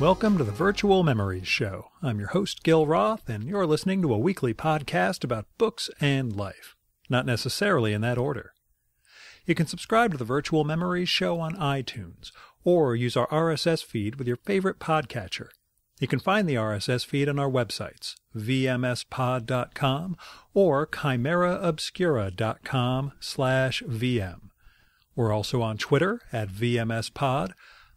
Welcome to the Virtual Memories Show. I'm your host, Gil Roth, and you're listening to a weekly podcast about books and life. Not necessarily in that order. You can subscribe to the Virtual Memories Show on iTunes, or use our RSS feed with your favorite podcatcher. You can find the RSS feed on our websites, vmspod.com or chimeraobscura.com/vm. We're also on Twitter at vmspod,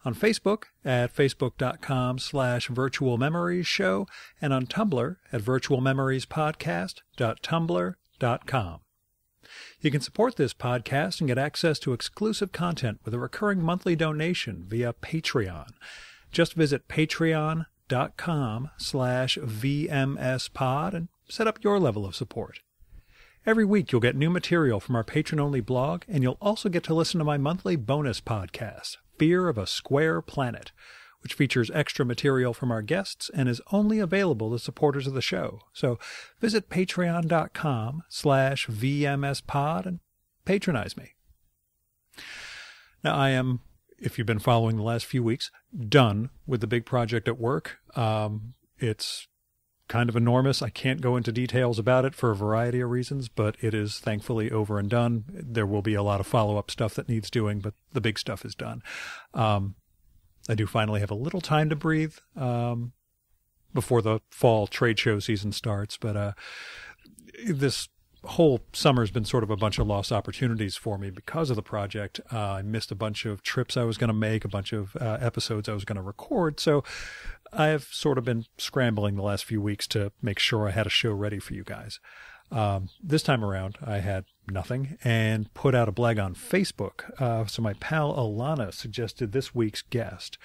on Facebook at facebook.com/virtualmemoriesshow, and on Tumblr at virtualmemoriespodcast.tumblr.com. You can support this podcast and get access to exclusive content with a recurring monthly donation via Patreon. Just visit patreon.com/VMSpod and set up your level of support. Every week you'll get new material from our patron-only blog, and you'll also get to listen to my monthly bonus podcast, Fear of a Square Planet, which features extra material from our guests and is only available to supporters of the show. So visit patreon.com/VMSpod and patronize me. Now I am, if you've been following the last few weeks, done with the big project at work. It's kind of enormous. I can't go into details about it for a variety of reasons, but it is thankfully over and done. There will be a lot of follow-up stuff that needs doing, but the big stuff is done. I do finally have a little time to breathe before the fall trade show season starts, but this whole summer's been sort of a bunch of lost opportunities for me because of the project. I missed a bunch of trips I was going to make, a bunch of episodes I was going to record. So I've sort of been scrambling the last few weeks to make sure I had a show ready for you guys. This time around, I had nothing and put out a blog on Facebook. So my pal Alana suggested this week's guest.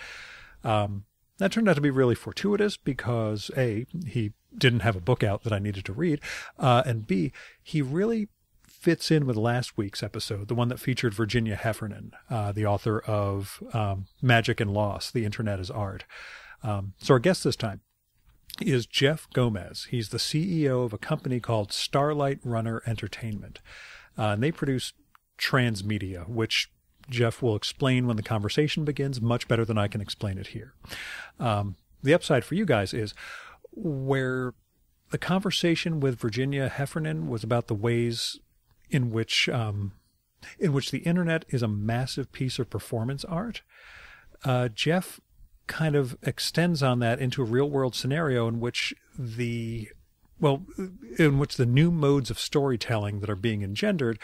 That turned out to be really fortuitous because A, he didn't have a book out that I needed to read, and B, he really fits in with last week's episode, the one that featured Virginia Heffernan, the author of Magic and Loss, The Internet is Art. So our guest this time is Jeff Gomez. He's the CEO of a company called Starlight Runner Entertainment, and they produce transmedia, which Jeff will explain when the conversation begins much better than I can explain it here. The upside for you guys is where the conversation with Virginia Heffernan was about the ways in which the internet is a massive piece of performance art, Jeff kind of extends on that into a real-world scenario in which the new modes of storytelling that are being engendered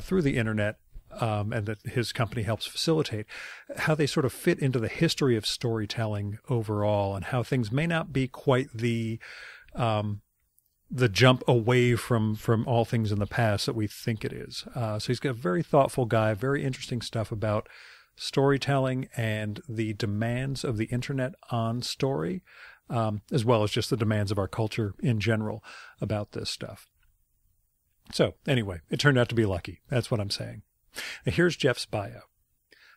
through the internet, and that his company helps facilitate, how they sort of fit into the history of storytelling overall, and how things may not be quite the jump away from all things in the past that we think it is. So he's got a very thoughtful guy, very interesting stuff about storytelling and the demands of the internet on story, as well as just the demands of our culture in general about this stuff. So anyway, it turned out to be lucky. That's what I'm saying. Now here's Jeff's bio.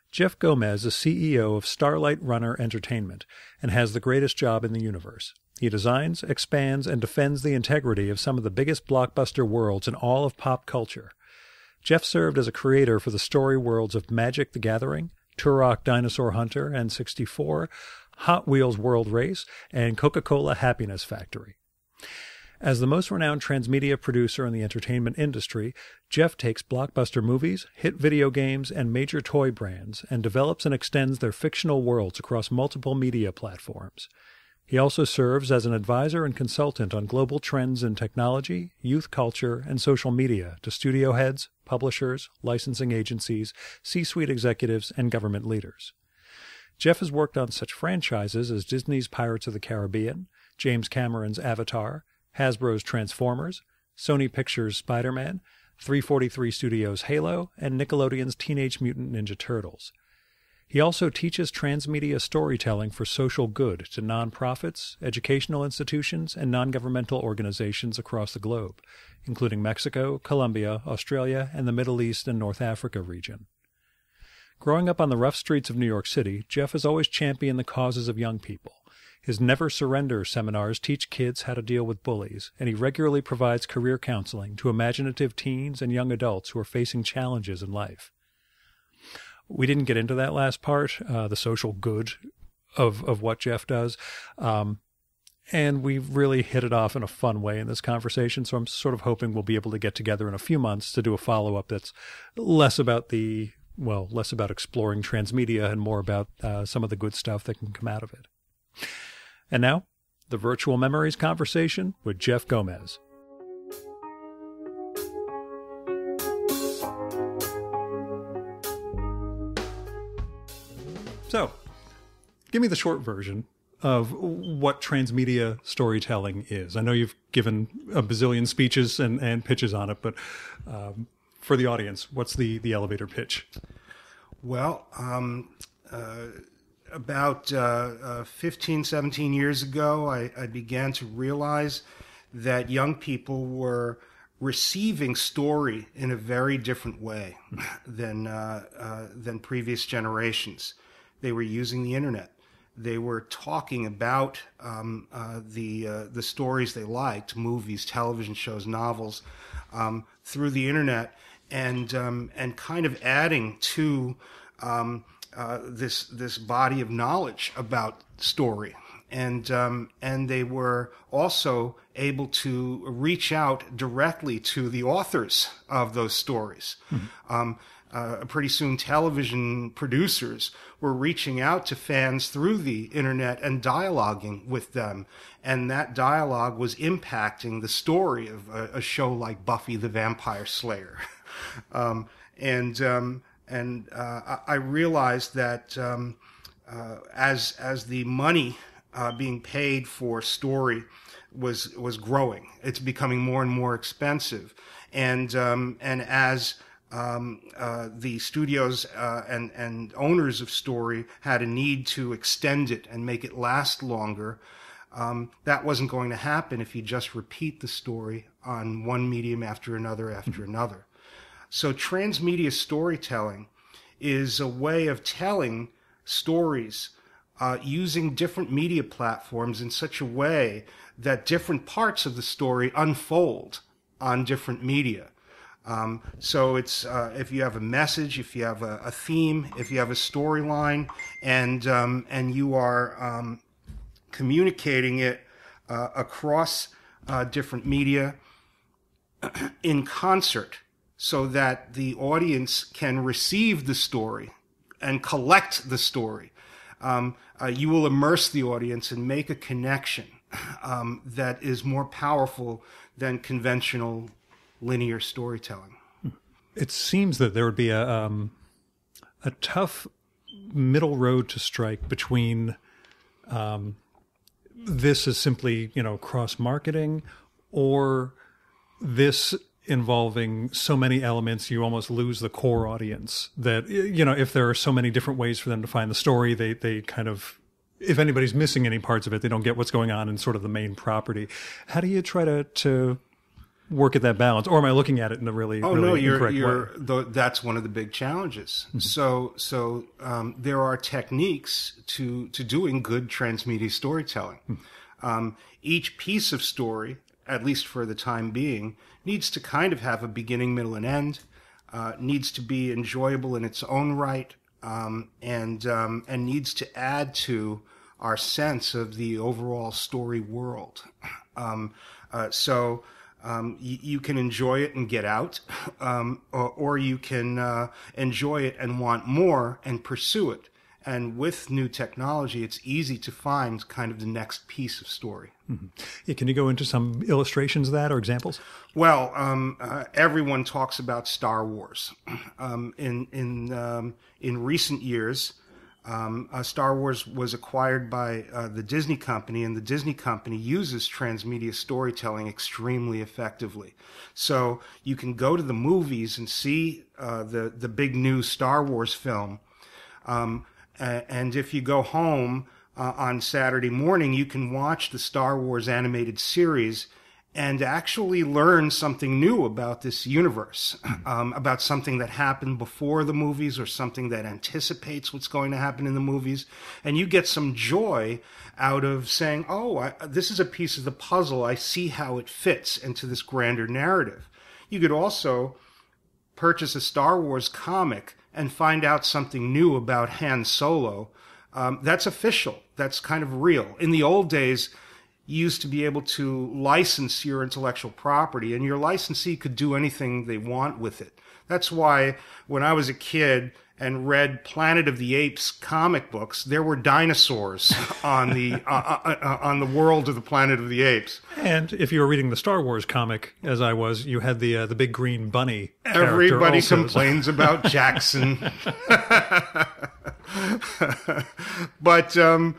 Jeff Gomez is CEO of Starlight Runner Entertainment and has the greatest job in the universe. He designs, expands, and defends the integrity of some of the biggest blockbuster worlds in all of pop culture. Jeff served as a creator for the story worlds of Magic the Gathering, Turok Dinosaur Hunter, N64, Hot Wheels World Race, and Coca-Cola Happiness Factory. As the most renowned transmedia producer in the entertainment industry, Jeff takes blockbuster movies, hit video games, and major toy brands and develops and extends their fictional worlds across multiple media platforms. He also serves as an advisor and consultant on global trends in technology, youth culture, and social media to studio heads, publishers, licensing agencies, C-suite executives, and government leaders. Jeff has worked on such franchises as Disney's Pirates of the Caribbean, James Cameron's Avatar, Hasbro's Transformers, Sony Pictures' Spider-Man, 343 Studios' Halo, and Nickelodeon's Teenage Mutant Ninja Turtles. He also teaches transmedia storytelling for social good to nonprofits, educational institutions, and non-governmental organizations across the globe, including Mexico, Colombia, Australia, and the Middle East and North Africa region. Growing up on the rough streets of New York City, Jeff has always championed the causes of young people. His Never Surrender seminars teach kids how to deal with bullies, and he regularly provides career counseling to imaginative teens and young adults who are facing challenges in life. We didn't get into that last part, the social good of what Jeff does. And we really hit it off in a fun way in this conversation. So I'm sort of hoping we'll be able to get together in a few months to do a follow-up that's less about the, well, less about exploring transmedia and more about some of the good stuff that can come out of it. And now, the Virtual Memories Conversation with Jeff Gomez. So, give me the short version of what transmedia storytelling is. I know you've given a bazillion speeches and pitches on it, but for the audience, what's the elevator pitch? Well, about 15, 17 years ago, I began to realize that young people were receiving story in a very different way than previous generations. They were using the internet. They were talking about the stories they liked, movies, television shows, novels, through the internet, and kind of adding to this body of knowledge about story. And they were also able to reach out directly to the authors of those stories. Mm-hmm. Pretty soon, television producers were reaching out to fans through the internet and dialoguing with them. And that dialogue was impacting the story of a show like Buffy the Vampire Slayer. I realized that as the money being paid for story was growing, it's becoming more and more expensive. And as the studios and owners of story had a need to extend it and make it last longer, that wasn't going to happen if you just repeat the story on one medium after another after another. So transmedia storytelling is a way of telling stories using different media platforms in such a way that different parts of the story unfold on different media. So it's if you have a message, if you have a theme, if you have a storyline, and you are communicating it across different media in concert, so that the audience can receive the story and collect the story, you will immerse the audience and make a connection that is more powerful than conventional linear storytelling. It seems that there would be a tough middle road to strike between this is simply, cross-marketing, or this involving so many elements you almost lose the core audience, that, if there are so many different ways for them to find the story, they kind of, if anybody's missing any parts of it, they don't get what's going on in sort of the main property. How do you try to work at that balance, or am I looking at it in the really incorrect way? That's one of the big challenges. Mm-hmm. So there are techniques to doing good transmedia storytelling. Mm-hmm. Each piece of story, at least for the time being, needs to kind of have a beginning, middle, and end. Needs to be enjoyable in its own right, and needs to add to our sense of the overall story world. You can enjoy it and get out, or you can enjoy it and want more and pursue it. And with new technology, it's easy to find kind of the next piece of story. Mm-hmm. Yeah, can you go into some illustrations of that or examples? Well, everyone talks about Star Wars. In recent years, Star Wars was acquired by the Disney Company, and the Disney Company uses transmedia storytelling extremely effectively. So you can go to the movies and see the big new Star Wars film, and if you go home on Saturday morning, you can watch the Star Wars animated series and actually learn something new about this universe, about something that happened before the movies or something that anticipates what's going to happen in the movies. And you get some joy out of saying, this is a piece of the puzzle. I see how it fits into this grander narrative. You could also purchase a Star Wars comic and find out something new about Han Solo That's official. That's kind of real. In the old days, you used to be able to license your intellectual property, and your licensee could do anything they want with it. That's why when I was a kid and read Planet of the Apes comic books, there were dinosaurs on the world of the Planet of the Apes. And if you were reading the Star Wars comic, as I was, you had the big green bunny. Everybody also complains about Jackson. But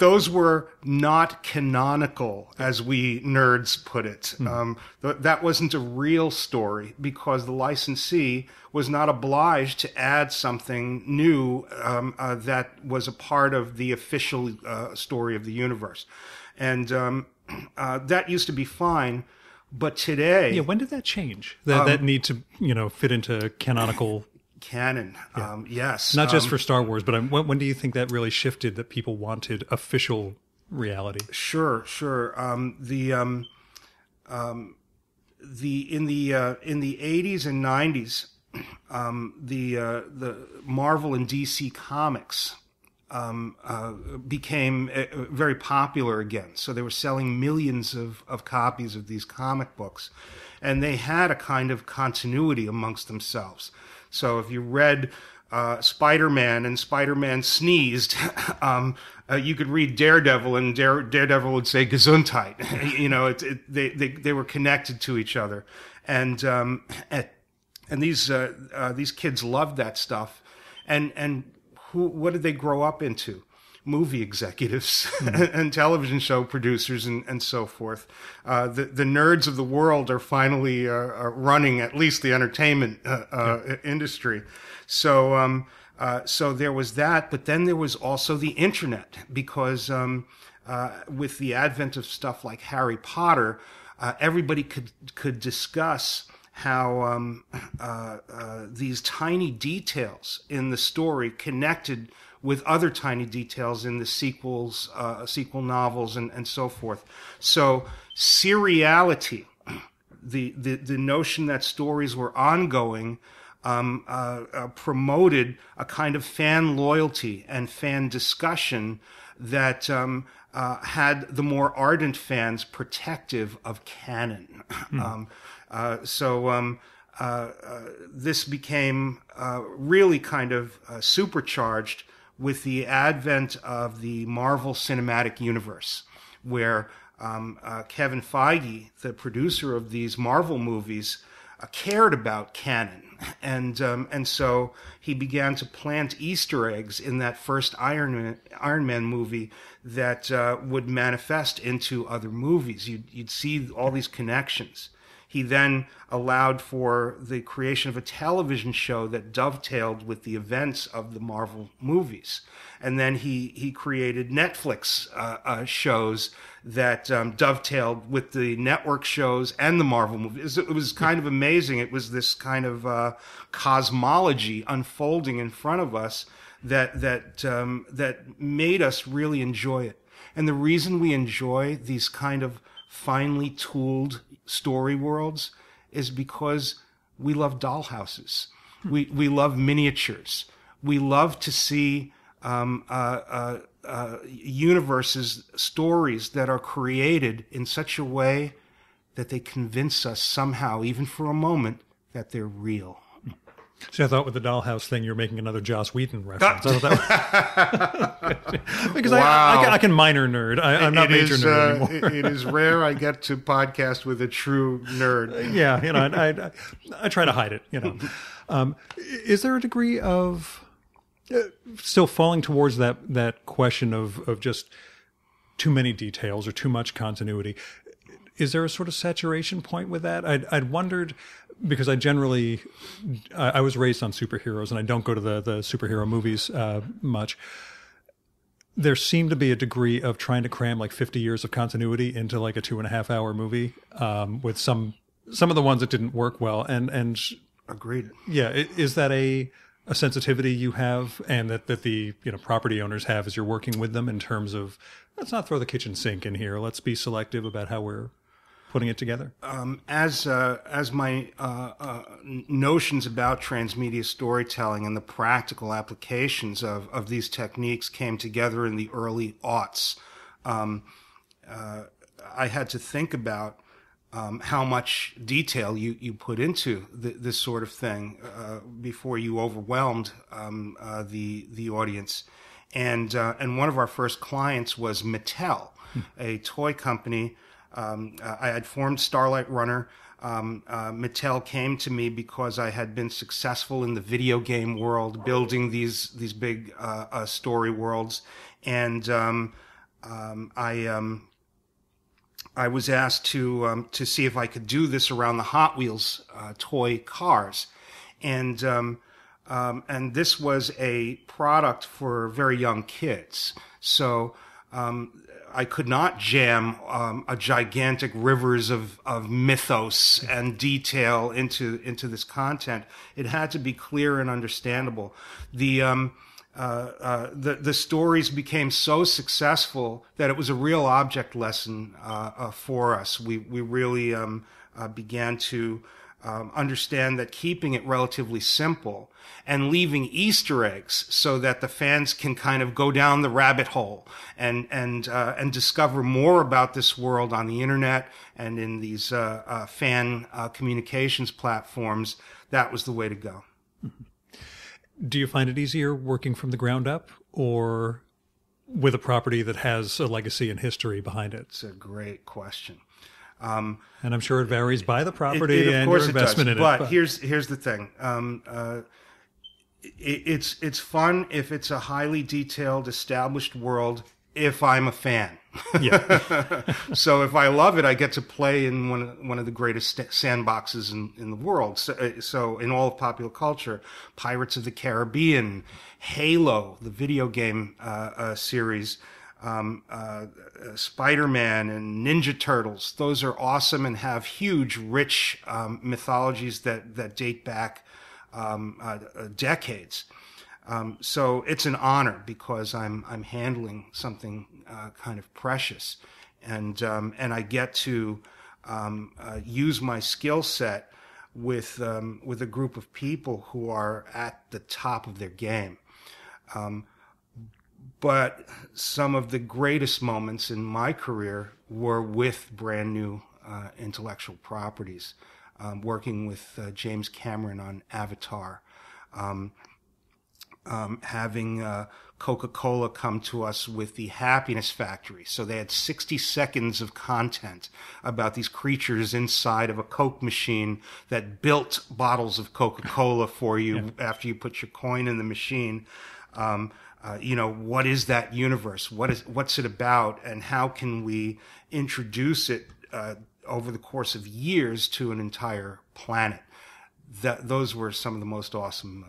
those were not canonical, as we nerds put it. That wasn't a real story because the licensee was not obliged to add something new that was a part of the official story of the universe. And that used to be fine. But today... Yeah, when did that change? That need to, fit into canonical... Canon, yeah. Yes. Not just for Star Wars, but when do you think that really shifted, that people wanted official reality? Sure. In the 80s and 90s, the Marvel and DC comics became very popular again. So they were selling millions of copies of these comic books, and they had a kind of continuity amongst themselves. So if you read Spider-Man and Spider-Man sneezed, you could read Daredevil and Daredevil would say Gesundheit. They were connected to each other, and these kids loved that stuff, and what did they grow up into? Movie executives and television show producers and so forth. The nerds of the world are finally are running at least the entertainment industry. So there was that, but then there was also the internet, because with the advent of stuff like Harry Potter, everybody could discuss how these tiny details in the story connected with other tiny details in the sequels, sequel novels, and so forth. So seriality, the notion that stories were ongoing, promoted a kind of fan loyalty and fan discussion that had the more ardent fans protective of canon. This became really kind of supercharged with the advent of the Marvel Cinematic Universe, where Kevin Feige, the producer of these Marvel movies, cared about canon. And so he began to plant Easter eggs in that first Iron Man movie that would manifest into other movies. You'd see all these connections. He then allowed for the creation of a television show that dovetailed with the events of the Marvel movies. And then he created Netflix shows that dovetailed with the network shows and the Marvel movies. It was kind of amazing. It was this kind of cosmology unfolding in front of us that made us really enjoy it. And the reason we enjoy these kind of finely tooled story worlds is because we love dollhouses. We love miniatures. We love to see universes, stories that are created in such a way that they convince us somehow, even for a moment, that they're real. See, I thought with the dollhouse thing, you're making another Joss Whedon reference. Because wow. I can minor nerd. I'm not major nerd anymore. It is rare I get to podcast with a true nerd. Yeah, I try to hide it. Is there a degree of still falling towards that question of just too many details or too much continuity? Is there a sort of saturation point with that? I'd wondered, because I was raised on superheroes and I don't go to the superhero movies much. There seemed to be a degree of trying to cram like 50 years of continuity into like a 2.5 hour movie with some of the ones that didn't work well. And agreed. Yeah. Is that a sensitivity you have, and that the property owners have as you're working with them in terms of, let's not throw the kitchen sink in here. Let's be selective about how we're... putting it together? As my notions about transmedia storytelling and the practical applications of these techniques came together in the early aughts, I had to think about how much detail you put into this sort of thing before you overwhelmed the audience. And one of our first clients was Mattel, a toy company. I had formed Starlight Runner. Mattel came to me because I had been successful in the video game world, building these big story worlds, and I was asked to see if I could do this around the Hot Wheels toy cars, and this was a product for very young kids, so. I could not jam a gigantic rivers of mythos and detail into this content. It had to be clear and understandable. The stories became so successful that it was a real object lesson for us. We really began to understand that keeping it relatively simple and leaving Easter eggs so that the fans can kind of go down the rabbit hole and discover more about this world on the internet and in these fan communications platforms, that was the way to go. Do you find it easier working from the ground up or with a property that has a legacy and history behind it? It's a great question. And I'm sure it varies by the property and your investment in it. But here's the thing: it's fun if it's a highly detailed, established world. If I'm a fan, yeah. So if I love it, I get to play in one of the greatest sandboxes in the world. So in all of popular culture, Pirates of the Caribbean, Halo, the video game series. Spider-Man and Ninja Turtles, those are awesome and have huge, rich mythologies that date back decades. So it's an honor because I'm handling something kind of precious, and I get to use my skill set with a group of people who are at the top of their game. But some of the greatest moments in my career were with brand new intellectual properties, working with James Cameron on Avatar, having Coca-Cola come to us with the Happiness Factory. So they had 60 seconds of content about these creatures inside of a Coke machine that built bottles of Coca-Cola for you after you put your coin in the machine. What is that universe? What's it about? And how can we introduce it over the course of years to an entire planet? Those were some of the most awesome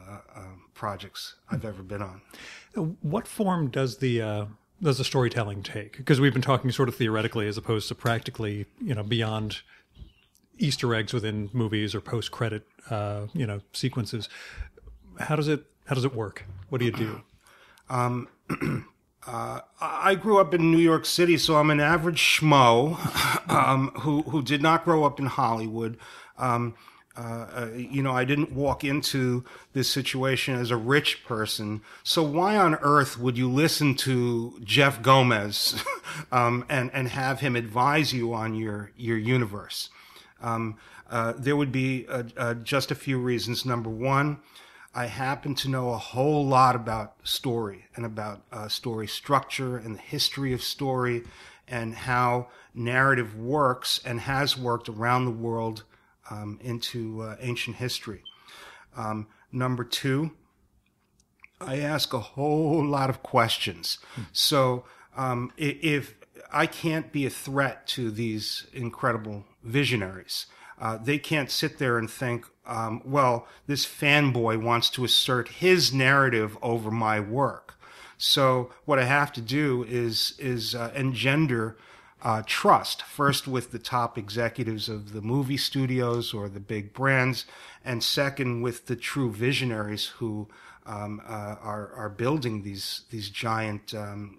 projects I've ever been on. What form does the storytelling take? Because we've been talking sort of theoretically as opposed to practically, beyond Easter eggs within movies or post-credit, sequences. How does it work? What do you do? I grew up in New York City, so I'm an average schmo who did not grow up in Hollywood. I didn't walk into this situation as a rich person. So why on earth would you listen to Jeff Gomez and have him advise you on your universe? There would be just a few reasons. Number one, I happen to know a whole lot about story and about story structure and the history of story and how narrative works and has worked around the world into ancient history. Number two, I ask a whole lot of questions. So if I can't be a threat to these incredible visionaries, they can't sit there and think, this fanboy wants to assert his narrative over my work. So what I have to do is engender trust, first with the top executives of the movie studios or the big brands, and second with the true visionaries who are building these giant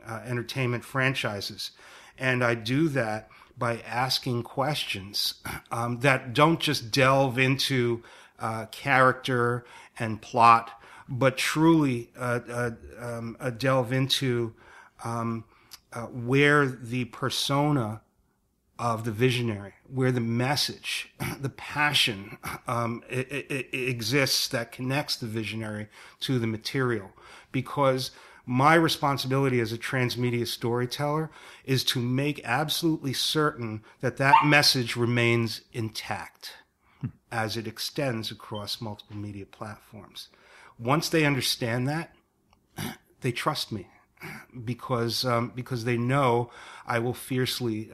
entertainment franchises. And I do that by asking questions that don't just delve into character and plot, but truly delve into where the persona of the visionary, where the message, the passion it exists that connects the visionary to the material. Because my responsibility as a transmedia storyteller is to make absolutely certain that that message remains intact as it extends across multiple media platforms. Once they understand that, they trust me because they know I will fiercely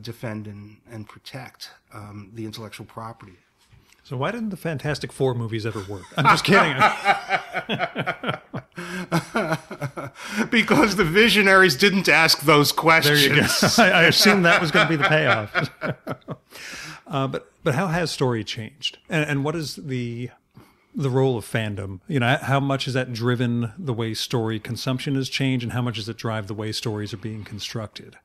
defend and protect the intellectual property. So why didn't the Fantastic Four movies ever work? I'm just kidding. Because the visionaries didn't ask those questions. There you go. I assumed that was going to be the payoff. But how has story changed? And what is the role of fandom? You know, how much has that driven the way story consumption has changed, and how much does it drive the way stories are being constructed?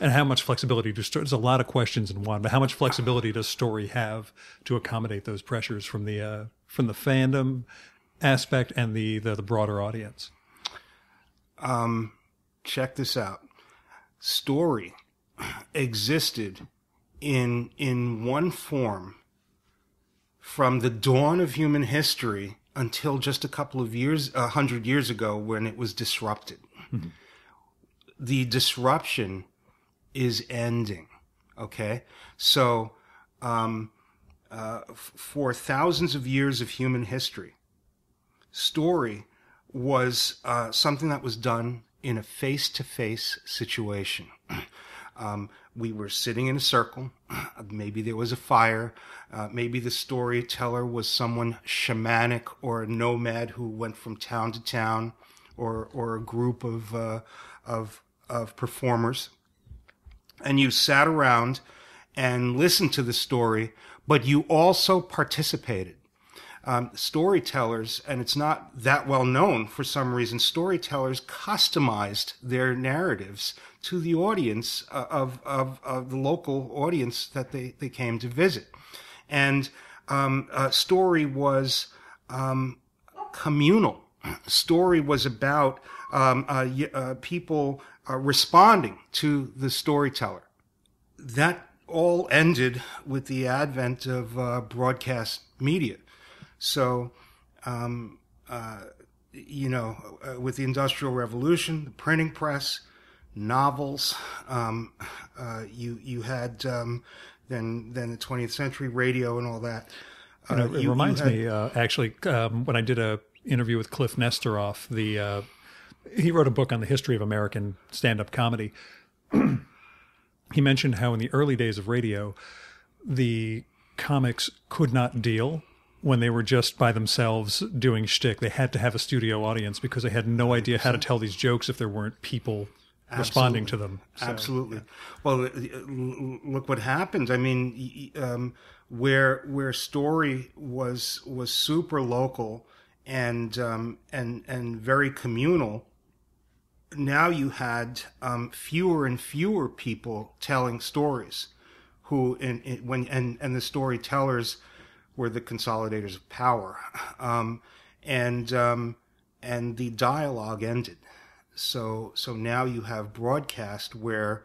And how much flexibility do stories? There's a lot of questions in one, but how much flexibility does story have to accommodate those pressures from the fandom aspect and the broader audience? Check this out. Story existed in one form from the dawn of human history until just a couple of years, 100 years ago, when it was disrupted. Mm-hmm. The disruption is ending. Okay. So, for thousands of years of human history, story was, something that was done in a face-to-face situation. We were sitting in a circle. Maybe there was a fire. Maybe the storyteller was someone shamanic or a nomad who went from town to town, or a group of performers. And you sat around and listened to the story, but you also participated. Storytellers, and it's not that well known for some reason, storytellers customized their narratives to the audience of the local audience that they came to visit. And story was communal. Story was about people responding to the storyteller. That all ended with the advent of broadcast media. So, with the Industrial Revolution, the printing press, novels, you had then the 20th century radio and all that. It reminds me when I did a interview with Cliff Nesteroff, he wrote a book on the history of American stand-up comedy. He mentioned how in the early days of radio, the comics could not deal when they were just by themselves doing shtick. They had to have a studio audience because they had no idea how to tell these jokes if there weren't people responding to them. So, absolutely. Yeah. Well, look what happened. I mean, where story was super local and very communal. Now you had fewer and fewer people telling stories, and the storytellers were the consolidators of power, and the dialogue ended. So now you have broadcast where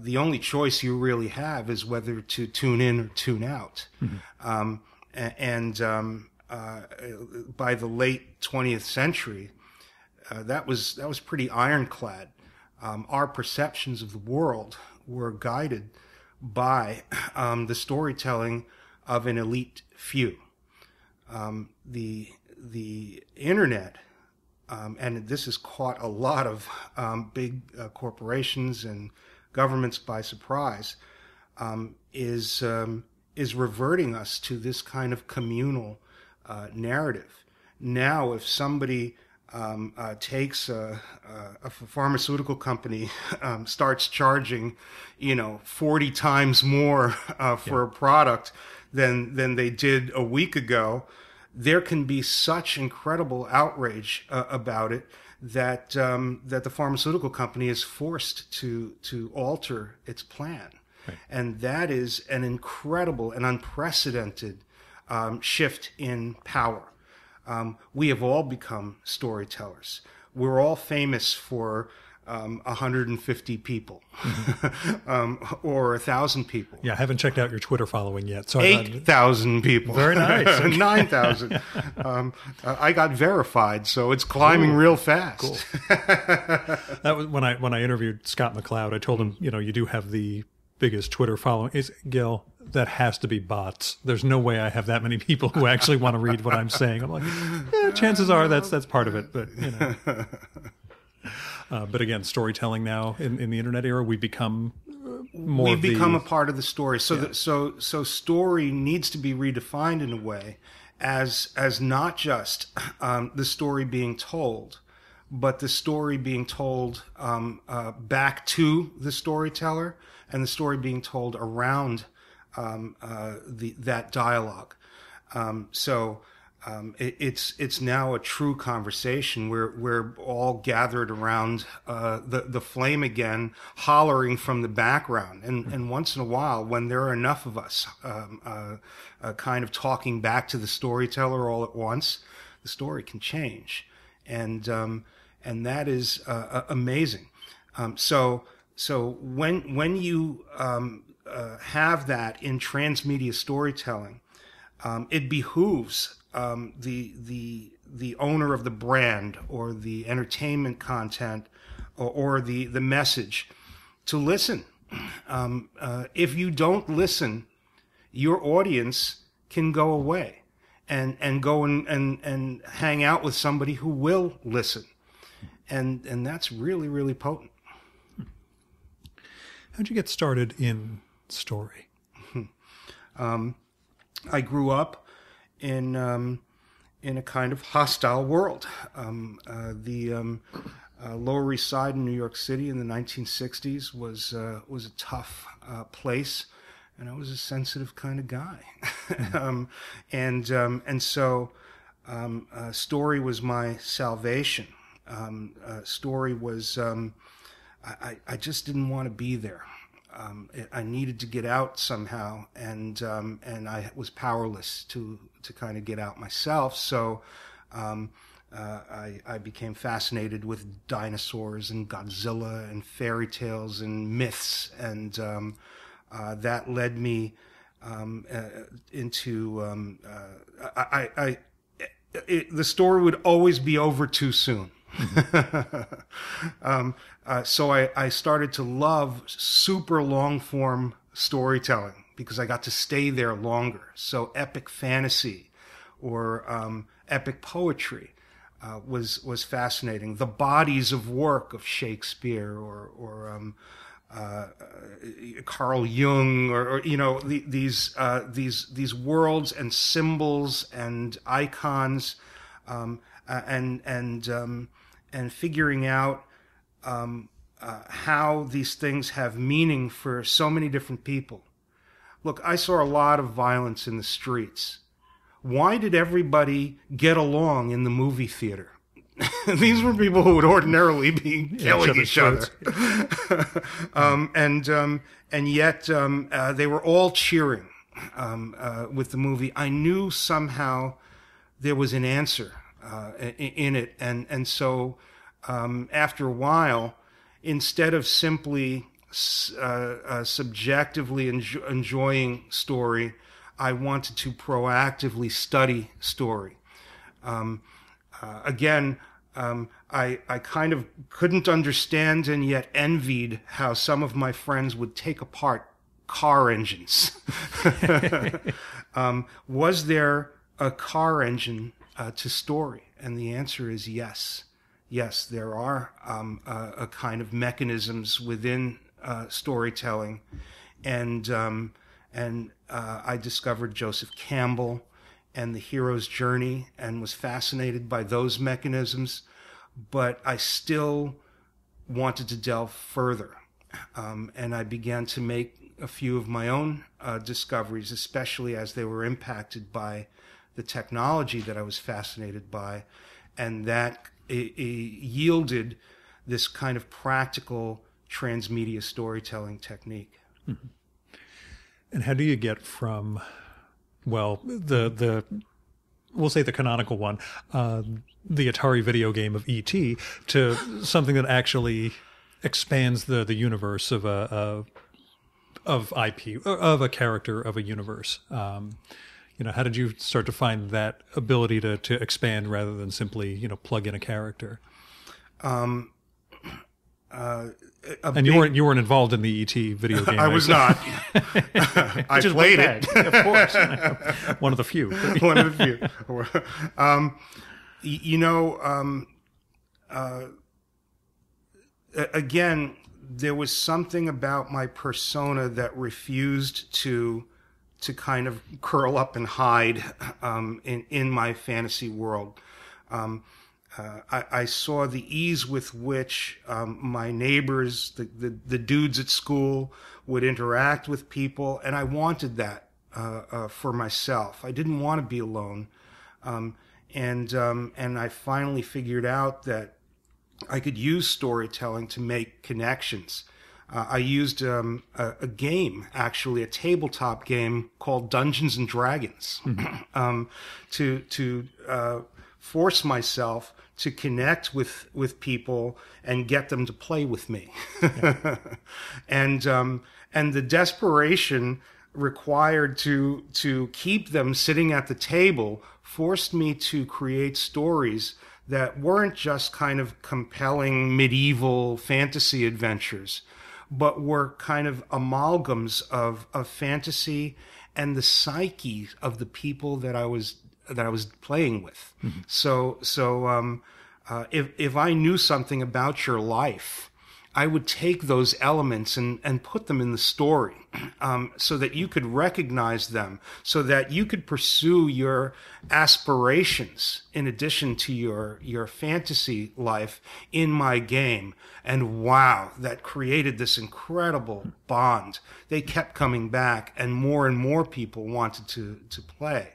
the only choice you really have is whether to tune in or tune out. Mm-hmm. By the late 20th century, that was pretty ironclad. Our perceptions of the world were guided by the storytelling of an elite few. The internet, and this has caught a lot of big corporations and governments by surprise, is reverting us to this kind of communal narrative. Now, if somebody takes a pharmaceutical company, starts charging, 40 times more for a product than they did a week ago, there can be such incredible outrage about it that that the pharmaceutical company is forced to alter its plan. Right. And that is an incredible and unprecedented shift in power. We have all become storytellers. We're all famous for 150 people or 1,000 people. Yeah, I haven't checked out your Twitter following yet. So 8,000 people. Very nice. 9,000. I got verified, so it's climbing real fast. Cool. That was when I interviewed Scott McCloud. I told him, you know, you do have the biggest Twitter following. Is Gil, that has to be bots. There's no way I have that many people who actually want to read what I'm saying. I'm like, yeah, chances are that's part of it, but you know. But again, storytelling now in the internet era, we become more. We've become a part of the story. So, yeah. So story needs to be redefined in a way as not just the story being told, but the story being told back to the storyteller and the story being told around that dialogue. It's now a true conversation. We're all gathered around the flame again, hollering from the background. And once in a while, when there are enough of us kind of talking back to the storyteller all at once, the story can change. And that is amazing. So when you have that in transmedia storytelling, it behooves the owner of the brand or the entertainment content or the message to listen. If you don't listen, your audience can go away and go and hang out with somebody who will listen. And that's really, really potent. How'd you get started in story? I grew up in a kind of hostile world. The Lower East Side in New York City in the 1960s was a tough place, and I was a sensitive kind of guy. And so story was my salvation. Story was I just didn't want to be there. I needed to get out somehow, and I was powerless to kind of get out myself. So I became fascinated with dinosaurs and Godzilla and fairy tales and myths, and that led me into the story would always be over too soon. So I started to love super long form storytelling because I got to stay there longer. So epic fantasy or epic poetry was fascinating. The bodies of work of Shakespeare or Carl Jung or these worlds and symbols and icons and figuring out how these things have meaning for so many different people. Look, I saw a lot of violence in the streets. Why did everybody get along in the movie theater? These were people who would ordinarily be killing each other. And yet they were all cheering with the movie. I knew somehow there was an answer in it, and so after a while, instead of simply subjectively enjoying story, I wanted to proactively study story. I kind of couldn't understand and yet envied how some of my friends would take apart car engines. Was there a car engine to story? And the answer is yes. Yes, there are a kind of mechanisms within storytelling, and I discovered Joseph Campbell and the hero's journey, and was fascinated by those mechanisms. But I still wanted to delve further, and I began to make a few of my own discoveries, especially as they were impacted by the technology that I was fascinated by, and that yielded this kind of practical transmedia storytelling technique. Mm-hmm. And how do you get from, well, the we'll say the canonical one, the Atari video game of E.T., to something that actually expands the universe of a IP, of a character, of a universe? You know, how did you start to find that ability to expand rather than simply, you know, plug in a character? You weren't involved in the ET video game. I was not. I played it, of course. One of the few. One of the few. Again, there was something about my persona that refused to kind of curl up and hide in my fantasy world. I saw the ease with which my neighbors, the dudes at school, would interact with people, and I wanted that for myself. I didn't want to be alone, and I finally figured out that I could use storytelling to make connections. I used a game, actually, a tabletop game called Dungeons and Dragons, to force myself to connect with people and get them to play with me. Yeah. And the desperation required to keep them sitting at the table forced me to create stories that weren't just kind of compelling medieval fantasy adventures, but were kind of amalgams of fantasy and the psyche of the people that I was playing with. Mm-hmm. So if I knew something about your life, I would take those elements and put them in the story, so that you could recognize them, so that you could pursue your aspirations in addition to your fantasy life in my game. And wow, that created this incredible bond. They kept coming back, and more people wanted to play.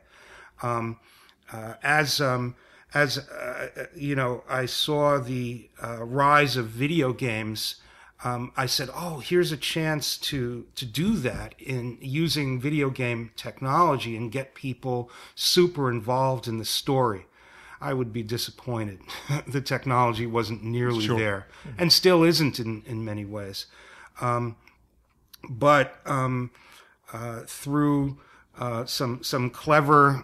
I saw the rise of video games. I said, "Oh, here's a chance to do that in using video game technology and get people super involved in the story." I would be disappointed. The technology wasn't nearly there, and still isn't in many ways. Through some clever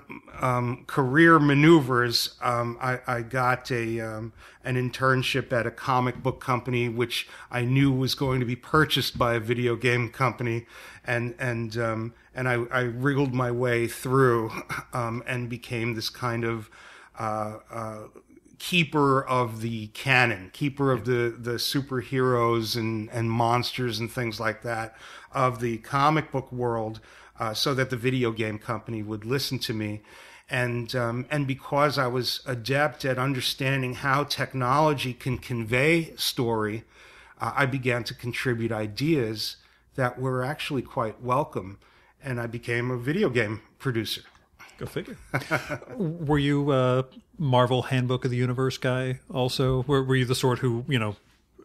career maneuvers, I got an internship at a comic book company, which I knew was going to be purchased by a video game company, and I wriggled my way through and became this kind of keeper of the canon, keeper of the superheroes and monsters and things like that of the comic book world. So that the video game company would listen to me, and because I was adept at understanding how technology can convey story, I began to contribute ideas that were actually quite welcome, and I became a video game producer. Go figure. Were you a Marvel Handbook of the Universe guy also? Were you the sort who, you know,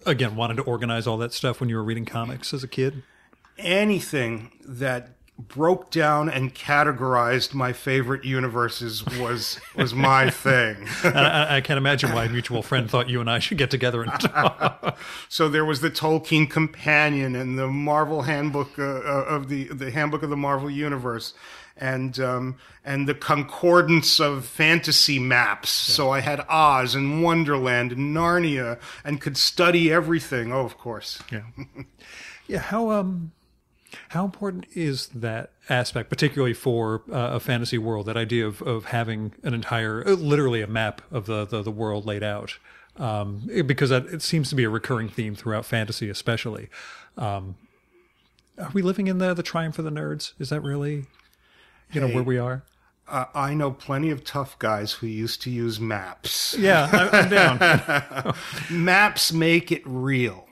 again, wanted to organize all that stuff when you were reading comics as a kid? Anything that broke down and categorized my favorite universes was my thing. I can't imagine why a mutual friend thought you and I should get together and talk. So there was the Tolkien Companion and the Marvel Handbook of the Handbook of the Marvel Universe, and the concordance of fantasy maps. Yeah. So I had Oz and Wonderland and Narnia and could study everything. Oh, of course. Yeah. Yeah. How important is that aspect, particularly for a fantasy world, that idea of having an entire, literally a map of the world laid out? Because it seems to be a recurring theme throughout fantasy, especially. Are we living in the triumph of the nerds? Is that really, where we are? I know plenty of tough guys who used to use maps. Yeah, I'm down. Maps make it real,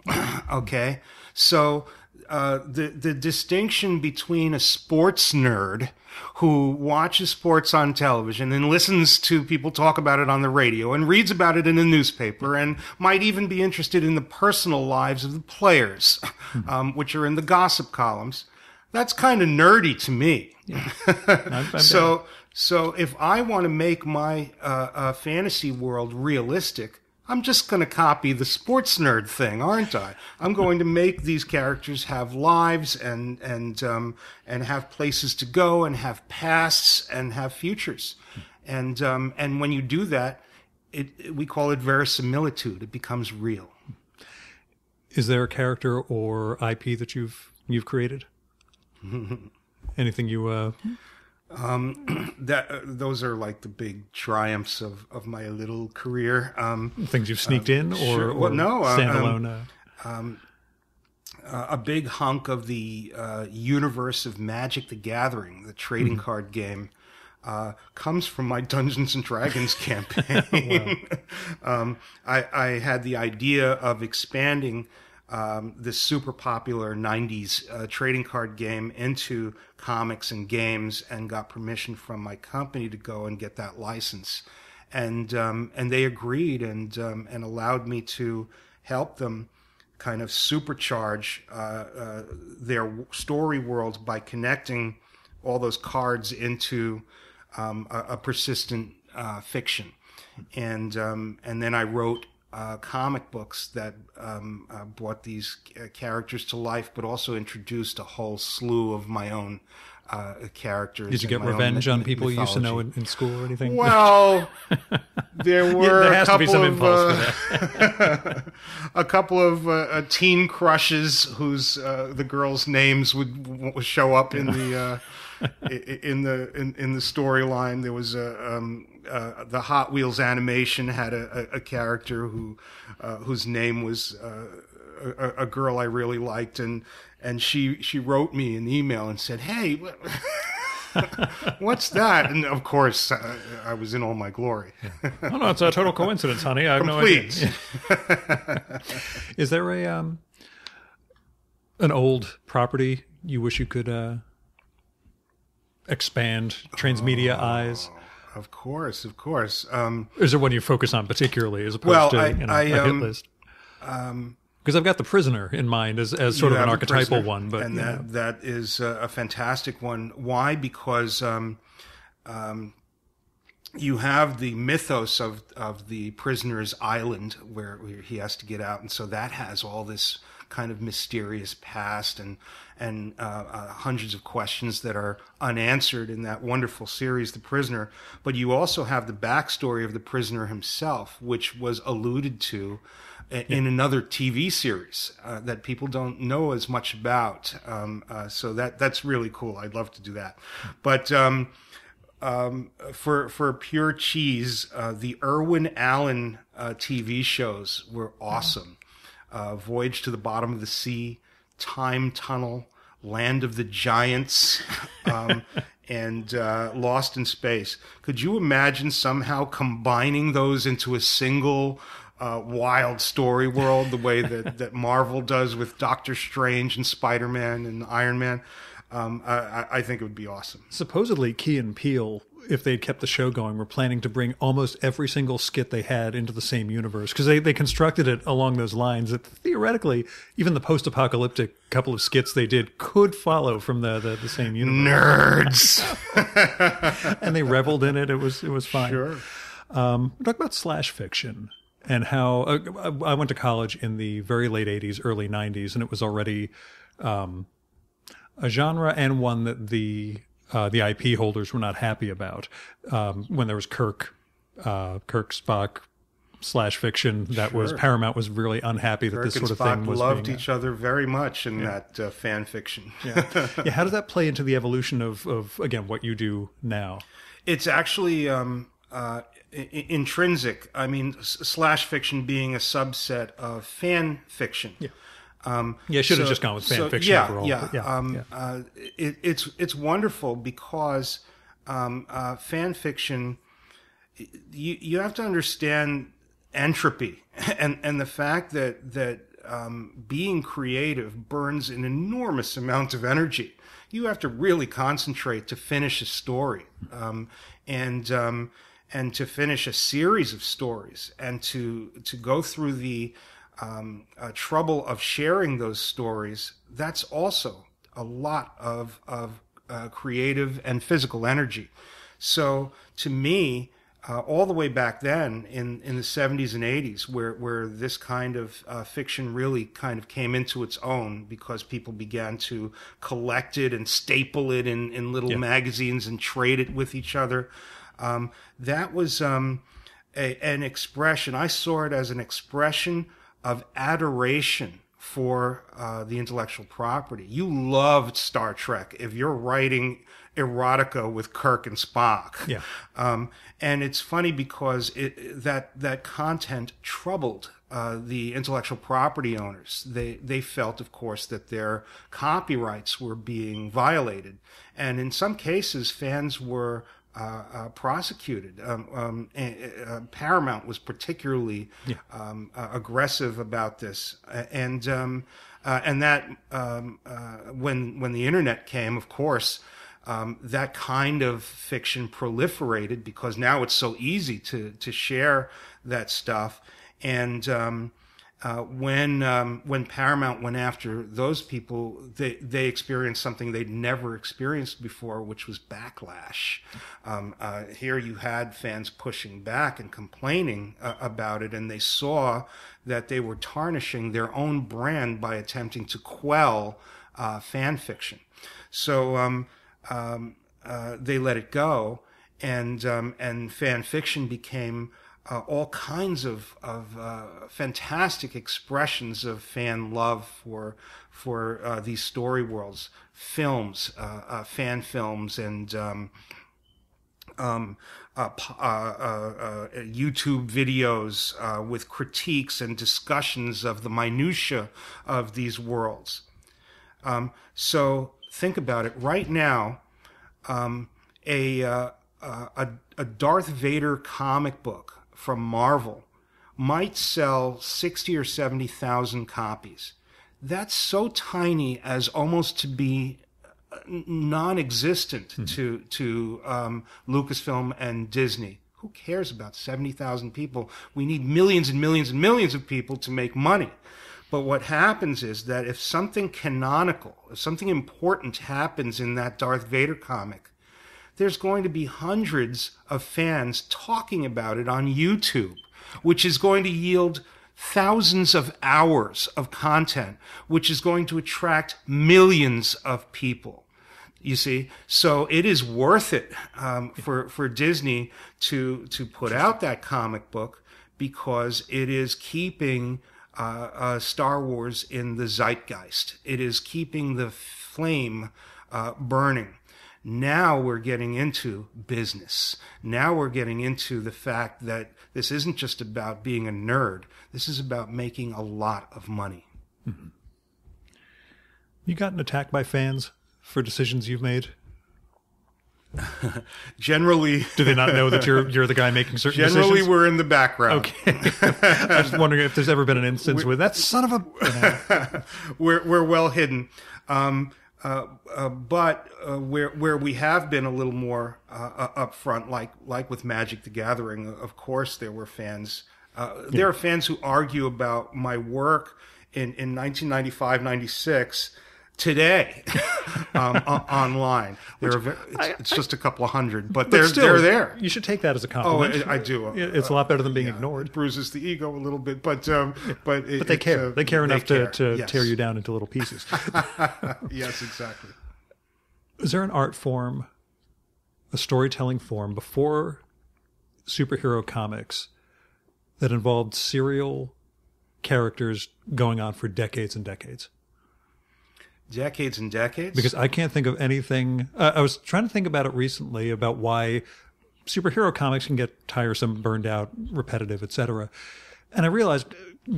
okay? So the distinction between a sports nerd who watches sports on television and listens to people talk about it on the radio and reads about it in the newspaper and might even be interested in the personal lives of the players, which are in the gossip columns. That's kind of nerdy to me. Yeah. So if I want to make my fantasy world realistic, I'm just going to copy the sports nerd thing, aren't I? I'm going to make these characters have lives and have places to go and have pasts and have futures. And when you do that, we call it verisimilitude. It becomes real. Is there a character or IP that you've created? Anything you those are like the big triumphs of my little career. Things you've sneaked in, or, sure. Well, no, standalone. A big hunk of the universe of Magic the Gathering, the trading card game, comes from my Dungeons and Dragons campaign. Wow. I had the idea of expanding this super popular 90s trading card game into comics and games, and got permission from my company to go and get that license. And they agreed and allowed me to help them kind of supercharge their story worlds by connecting all those cards into a persistent fiction. And then I wrote comic books that brought these characters to life, but also introduced a whole slew of my own characters. Did you get revenge on people you used to know in school or anything? Well, there were a couple of teen crushes whose the girls' names would show up in the in the storyline. There was the Hot Wheels animation had a character whose name was a girl I really liked, and she wrote me an email and said, "Hey, what's that?" And of course, I was in all my glory. Oh no, it's a total coincidence, honey. I have no idea. Is there a an old property you wish you could expand transmedia eyes? Of course, of course. Is there one you focus on particularly as opposed to a hit list? Because I've got The Prisoner in mind as sort of an archetypal one. But, and that is a fantastic one. Why? Because you have the mythos of the prisoner's island where he has to get out. And so that has all this kind of mysterious past and hundreds of questions that are unanswered in that wonderful series, The Prisoner. But you also have the backstory of the prisoner himself, which was alluded to in another TV series that people don't know as much about. So that's really cool. I'd love to do that. But for pure cheese, the Irwin Allen TV shows were awesome. Voyage to the Bottom of the Sea, Time Tunnel, Land of the Giants, and Lost in Space. Could you imagine somehow combining those into a single wild story world, the way that Marvel does with Doctor Strange and Spider-Man and Iron Man? I think it would be awesome. Supposedly, Key and Peele, if they'd kept the show going, were planning to bring almost every single skit they had into the same universe, because they constructed it along those lines that theoretically even the post-apocalyptic couple of skits they did could follow from the same universe. Nerds. And they reveled in it. It was fine. Sure. Talk about slash fiction and how I went to college in the very late 80s, early 90s, and it was already a genre, and one that the IP holders were not happy about. When there was Kirk Spock slash fiction, that was Paramount was really unhappy that this sort of thing was loved each other very much in that fan fiction. How does that play into the evolution of again what you do now? It's actually intrinsic. I mean, slash fiction being a subset of fan fiction. Yeah. I should have just gone with fan fiction overall. It's wonderful because fan fiction, you have to understand entropy and the fact that being creative burns an enormous amount of energy. You have to really concentrate to finish a story, and to finish a series of stories, and to go through the trouble of sharing those stories. That's also a lot of creative and physical energy. So to me, all the way back then in the 70s and 80s, where this kind of fiction really kind of came into its own, because people began to collect it and staple it in little magazines and trade it with each other. That was an expression. I saw it as an expression of adoration for the intellectual property. You loved Star Trek if you're writing erotica with Kirk and Spock. Yeah. And it's funny because that content troubled the intellectual property owners. They felt, of course, that their copyrights were being violated. And in some cases, fans were prosecuted. Paramount was particularly aggressive about this. And that when the internet came, of course, that kind of fiction proliferated, because now it's so easy to share that stuff. And when Paramount went after those people, they experienced something they'd never experienced before, which was backlash. Here you had fans pushing back and complaining about it, and they saw that they were tarnishing their own brand by attempting to quell fan fiction. So they let it go, and fan fiction became all kinds of fantastic expressions of fan love for these story worlds, films, fan films, and YouTube videos with critiques and discussions of the minutiae of these worlds. So think about it right now. A Darth Vader comic book from Marvel might sell 60 or 70,000 copies. That's so tiny as almost to be non-existent to Lucasfilm and Disney. Who cares about 70,000 people? We need millions and millions and millions of people to make money. But what happens is that if something canonical, if something important happens in that Darth Vader comic, there's going to be hundreds of fans talking about it on YouTube, which is going to yield thousands of hours of content, which is going to attract millions of people. You see, so it is worth it for Disney to put out that comic book, because it is keeping Star Wars in the zeitgeist. It is keeping the flame burning. Now we're getting into business. Now we're getting into the fact that this isn't just about being a nerd. This is about making a lot of money. Mm-hmm. You gotten attacked by fans for decisions you've made? Generally, do they not know that you're the guy making certain decisions? Generally, we're in the background. Okay, I was wondering if there's ever been an instance where that son of a we're well hidden. But where we have been a little more upfront, like with Magic the Gathering, of course there were fans. There are fans who argue about my work in 1995, 96. Today, online, it's just a couple of hundred, but they're there. You should take that as a compliment. Oh, I do. It's a lot better than being ignored. It bruises the ego a little bit, but they care. They care enough to tear you down into little pieces. Yes, exactly. Is there an art form, a storytelling form before superhero comics that involved serial characters going on for decades and decades? Decades and decades? Because I can't think of anything. I was trying to think about it recently about why superhero comics can get tiresome, burned out, repetitive, etc. And I realized,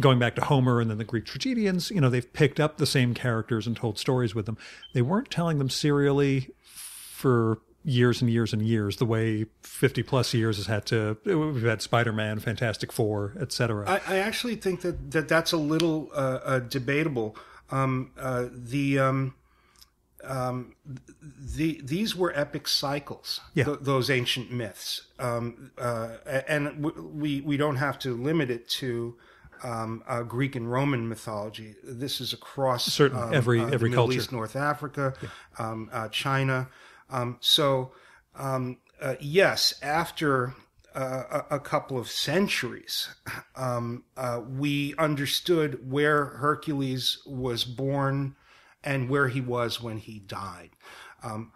going back to Homer and then the Greek tragedians, they've picked up the same characters and told stories with them. They weren't telling them serially for years and years and years, the way 50 plus years has had to, we've had Spider-Man, Fantastic Four, etc. I actually think that that's a little debatable. These were epic cycles, yeah. Those ancient myths. And we don't have to limit it to Greek and Roman mythology. This is across every culture. Middle East, North Africa, yeah. China. Yes, after a couple of centuries, we understood where Hercules was born and where he was when he died.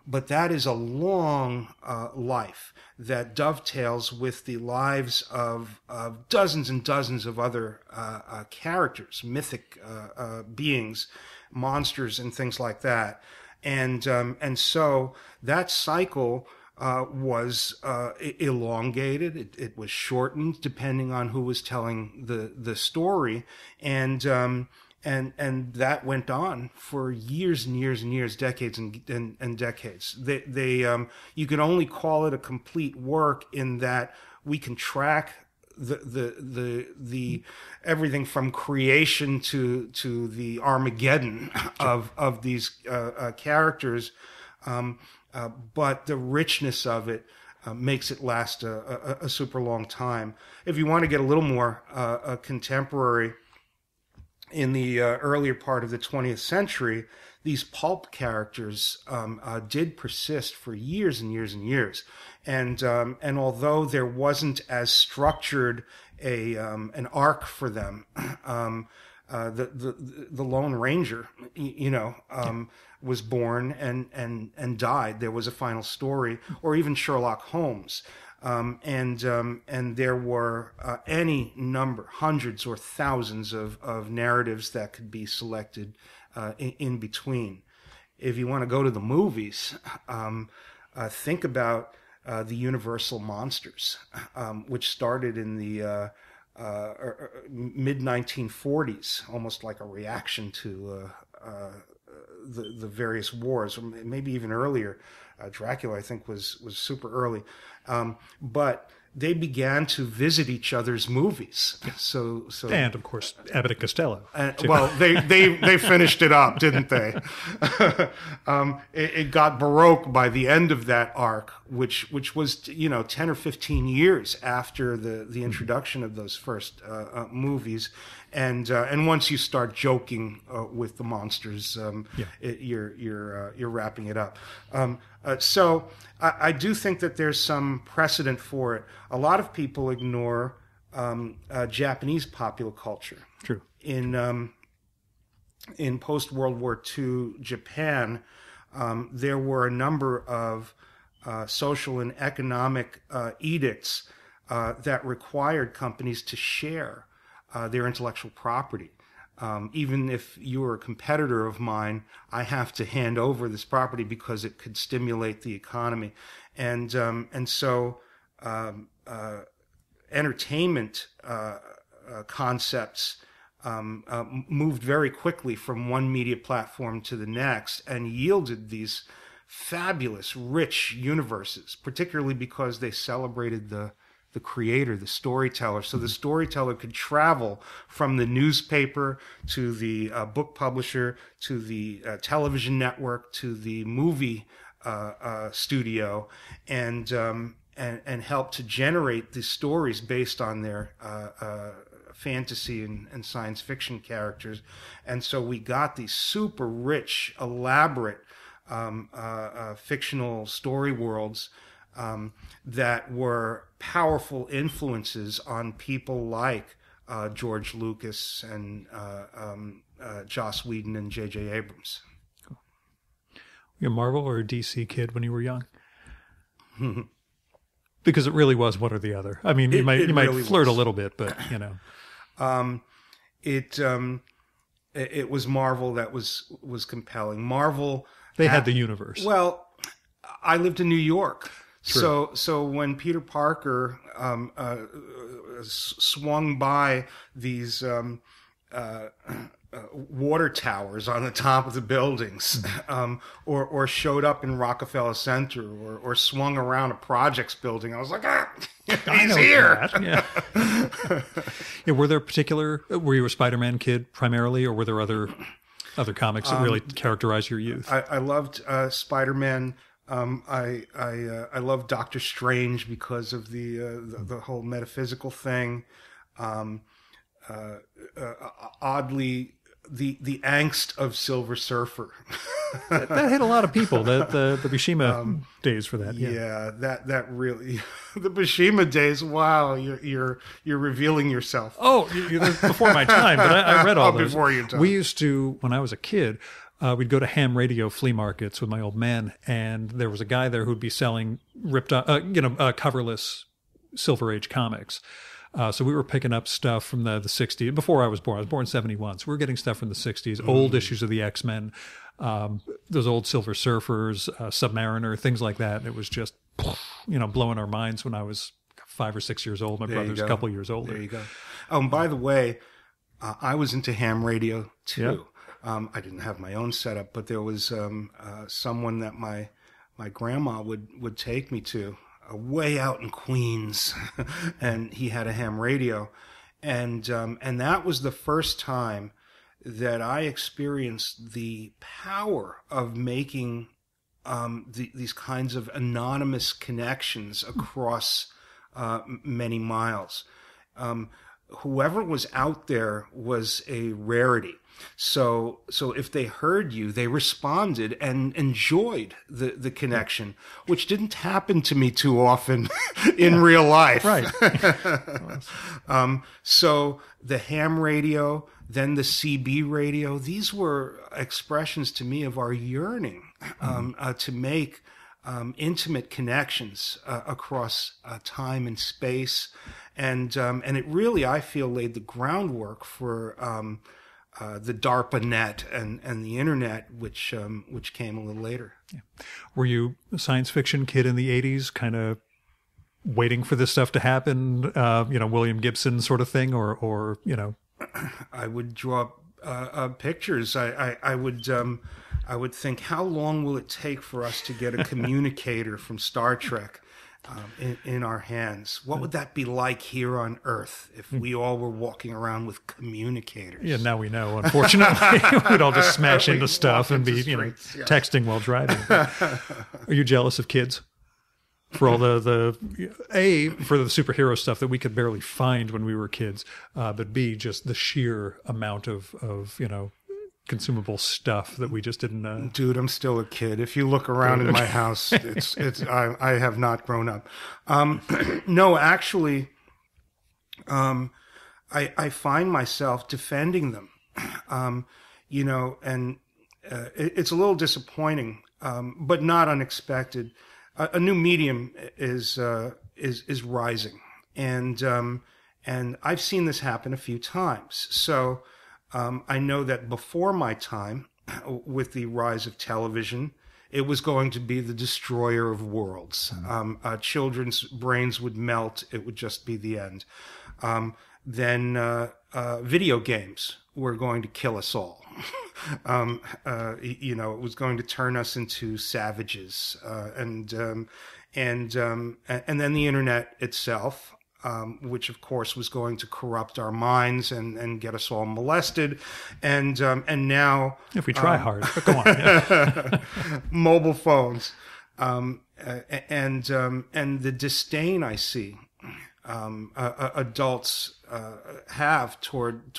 But that is a long life that dovetails with the lives of dozens and dozens of other characters, mythic beings, monsters, and things like that. And so that cycle was elongated. It was shortened depending on who was telling the story, and that went on for years and years and years, decades and decades. They you can only call it a complete work in that we can track the everything from creation to the Armageddon of these characters, but the richness of it makes it last a super long time. If you want to get a little more contemporary, in the earlier part of the 20th century, these pulp characters did persist for years and years and years. And although there wasn't as structured an arc for them, the Lone Ranger, was born and died. There was a final story, or even Sherlock Holmes. And there were any number, hundreds or thousands of narratives that could be selected in between. If you want to go to the movies, think about the Universal Monsters, which started in the mid-1940s, almost like a reaction to the various wars, or maybe even earlier. Dracula, I think, was super early. But they began to visit each other's movies. So and of course Abbott and Costello. They finished it up, didn't they? It got baroque by the end of that arc, which was 10 or 15 years after the introduction of those first movies, and once you start joking with the monsters, you're wrapping it up. So I do think that there's some precedent for it. A lot of people ignore Japanese popular culture. True. In post-World War II Japan, there were a number of social and economic edicts that required companies to share their intellectual property. Even if you were a competitor of mine, I have to hand over this property because it could stimulate the economy, and so entertainment concepts moved very quickly from one media platform to the next and yielded these fabulous, rich universes, particularly because they celebrated the creator, the storyteller. So the storyteller could travel from the newspaper to the book publisher to the television network to the movie studio and help to generate the stories based on their fantasy and science fiction characters. And so we got these super rich, elaborate fictional story worlds that were powerful influences on people like George Lucas and Joss Whedon and J.J. Abrams. Cool. Were you a Marvel or a DC kid when you were young? Because it really was one or the other. I mean, you might flirt a little bit, but it was Marvel that was compelling. Marvel. They had the universe. Well, I lived in New York. True. So when Peter Parker swung by these water towers on the top of the buildings, or showed up in Rockefeller Center, or swung around a projects building. I was like, ah, he's here. Yeah. Yeah. Were there particular? Were you a Spider-Man kid primarily, or were there other comics that really characterized your youth? I loved Spider-Man. I loved Doctor Strange because of the whole metaphysical thing. Oddly, the angst of Silver Surfer. that hit a lot of people, the Bishima days for that. Yeah, that really... The Bishima days, wow, you're revealing yourself. Oh, before my time, but I read all those. Before your time. We used to, when I was a kid, we'd go to ham radio flea markets with my old man, and there was a guy there who'd be selling coverless Silver Age comics. So we were picking up stuff from the 60s, before I was born. I was born in 71, so we were getting stuff from the 60s, old issues of the X-Men, those old Silver Surfers, Submariner, things like that. And it was just, blowing our minds when I was 5 or 6 years old. My brother's a couple years older. There you go. Oh, and by the way, I was into ham radio too. Yep. I didn't have my own setup, but there was someone that my grandma would take me to. Way out in Queens, and he had a ham radio, and that was the first time that I experienced the power of making these kinds of anonymous connections across many miles. Whoever was out there was a rarity. So if they heard you, they responded and enjoyed the connection, which didn't happen to me too often in real life. Right. So the ham radio, then the CB radio, these were expressions to me of our yearning to make intimate connections across time and space. And it really, I feel, laid the groundwork for... the DARPA net and the internet, which came a little later. Yeah. Were you a science fiction kid in the 80s, kind of waiting for this stuff to happen, William Gibson sort of thing, or? I would draw pictures. I would think, how long will it take for us to get a communicator from Star Trek in our hands? What would that be like here on Earth if we all were walking around with communicators? Yeah, now we know, unfortunately. We'd all just smash into stuff and be texting while driving. Are you jealous of kids? For all for the superhero stuff that we could barely find when we were kids, but B, just the sheer amount of consumable stuff that we just didn't know. Dude, I'm still a kid. If you look around in my house, it's I have not grown up. No, actually, I find myself defending them, and it's a little disappointing, but not unexpected. A new medium is rising, and I've seen this happen a few times. So. I know that before my time, with the rise of television, it was going to be the destroyer of worlds. Children's brains would melt. It would just be the end. Then video games were going to kill us all. It was going to turn us into savages. And then the internet itself. Which of course was going to corrupt our minds and get us all molested, and now if we try hard, go on, yeah. Mobile phones, and the disdain I see adults have toward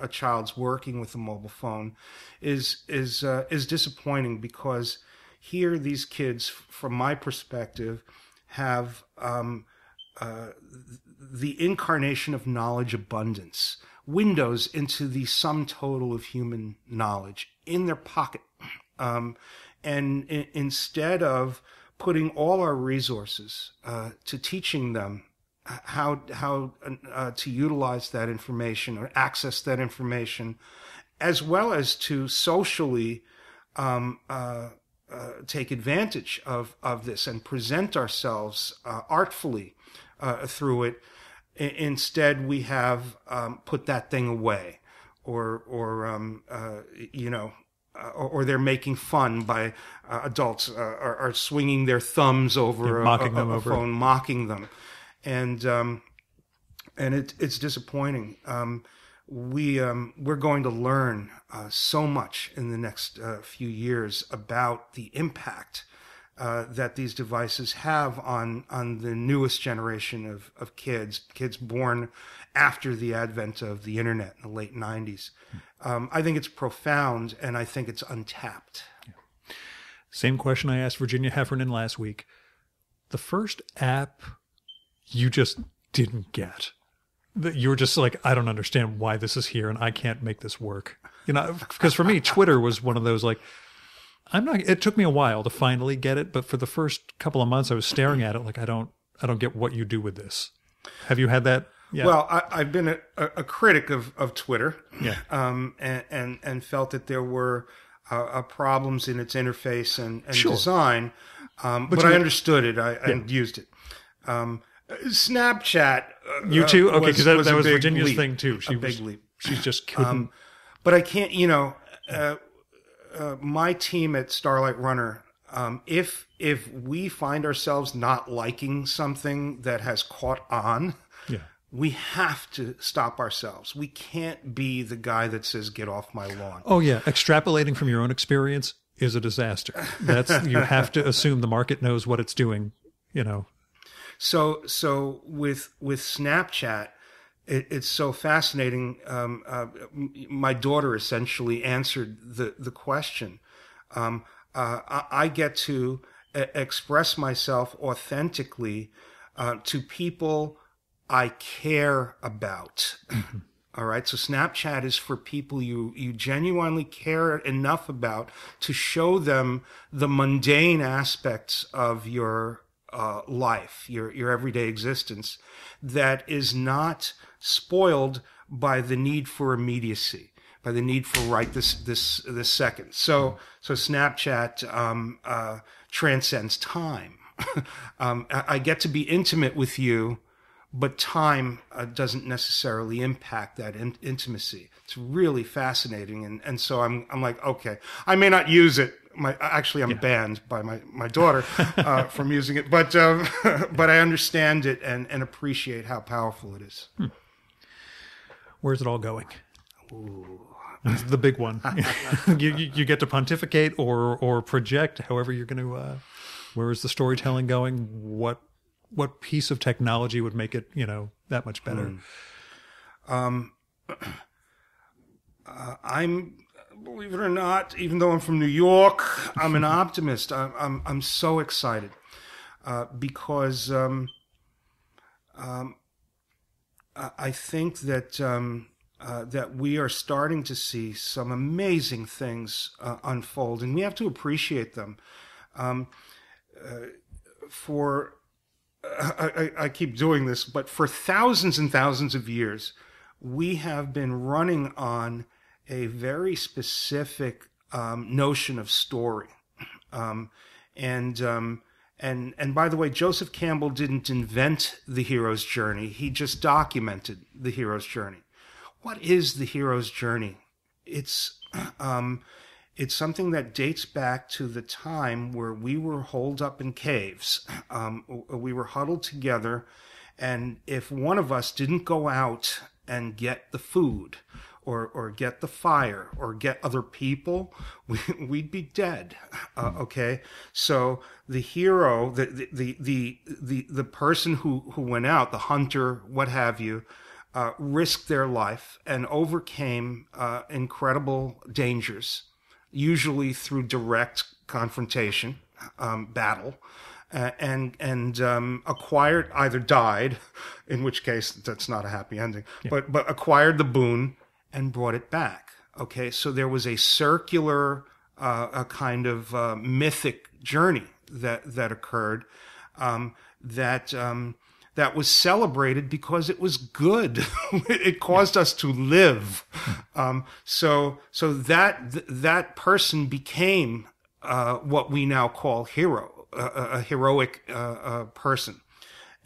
a child's working with a mobile phone is disappointing, because here these kids, from my perspective, have the incarnation of knowledge abundance, windows into the sum total of human knowledge in their pocket. And instead of putting all our resources to teaching them how to utilize that information or access that information, as well as to socially take advantage of this and present ourselves artfully, through it. Instead, we have put that thing away, or they're making fun by adults are swinging their thumbs over a phone, mocking them, and it's disappointing. We're going to learn so much in the next few years about the impact that these devices have on the newest generation of kids born after the advent of the internet in the late 90s. I think it's profound, and I think it's untapped. Yeah. Same question I asked Virginia Heffernan last week. The first app you just didn't get, that you were just like, I don't understand why this is here and I can't make this work. You know, because for me, Twitter was one of those, like, it took me a while to finally get it, but for the first couple of months I was staring at it like, I don't get what you do with this. Have you had that? Yeah. Well, I've been a critic of Twitter, yeah, and felt that there were problems in its interface and sure, design, but I understood it. I used it. Snapchat, you too? Okay, because that was Virginia's thing too. She was a big leap. She's just couldn't. But I can't, my team at Starlight Runner, if we find ourselves not liking something that has caught on, yeah, we have to stop ourselves. We can't be the guy that says, get off my lawn. Oh yeah. Extrapolating from your own experience is a disaster. You have to assume the market knows what it's doing, you know? So with Snapchat, it's so fascinating. My daughter essentially answered the question. I get to express myself authentically to people I care about. Mm-hmm. All right. So Snapchat is for people you genuinely care enough about to show them the mundane aspects of your life, your everyday existence, that is not spoiled by the need for immediacy, by the need for right this second. So Snapchat transcends time. I get to be intimate with you, but time doesn't necessarily impact that intimacy. It's really fascinating, and so I'm like, okay, I may not use it. I'm banned by my daughter from using it, but but I understand it and appreciate how powerful it is. Hmm. Where's it all going? Ooh. This is the big one. you get to pontificate or project. However, you're going to. Where is the storytelling going? What piece of technology would make it that much better? Hmm. Believe it or not, even though I'm from New York, I'm an optimist. I'm so excited because I think that that we are starting to see some amazing things unfold, and we have to appreciate them. I keep doing this, but for thousands and thousands of years, we have been running on a very specific notion of story, and by the way, Joseph Campbell didn't invent the hero's journey. He just documented the hero's journey. What is the hero's journey? It's something that dates back to the time where we were holed up in caves. We were huddled together, and if one of us didn't go out and get the food, or get the fire, or get other people, we'd be dead. Okay, so the hero, the person who went out, the hunter, what have you, risked their life and overcame incredible dangers, usually through direct confrontation, battle. And acquired, either died, in which case that's not a happy ending, yeah, but acquired the boon and brought it back. Okay, so there was a circular, a kind of mythic journey that occurred, that was celebrated because it was good. It caused us to live. So that person became what we now call hero, a heroic person,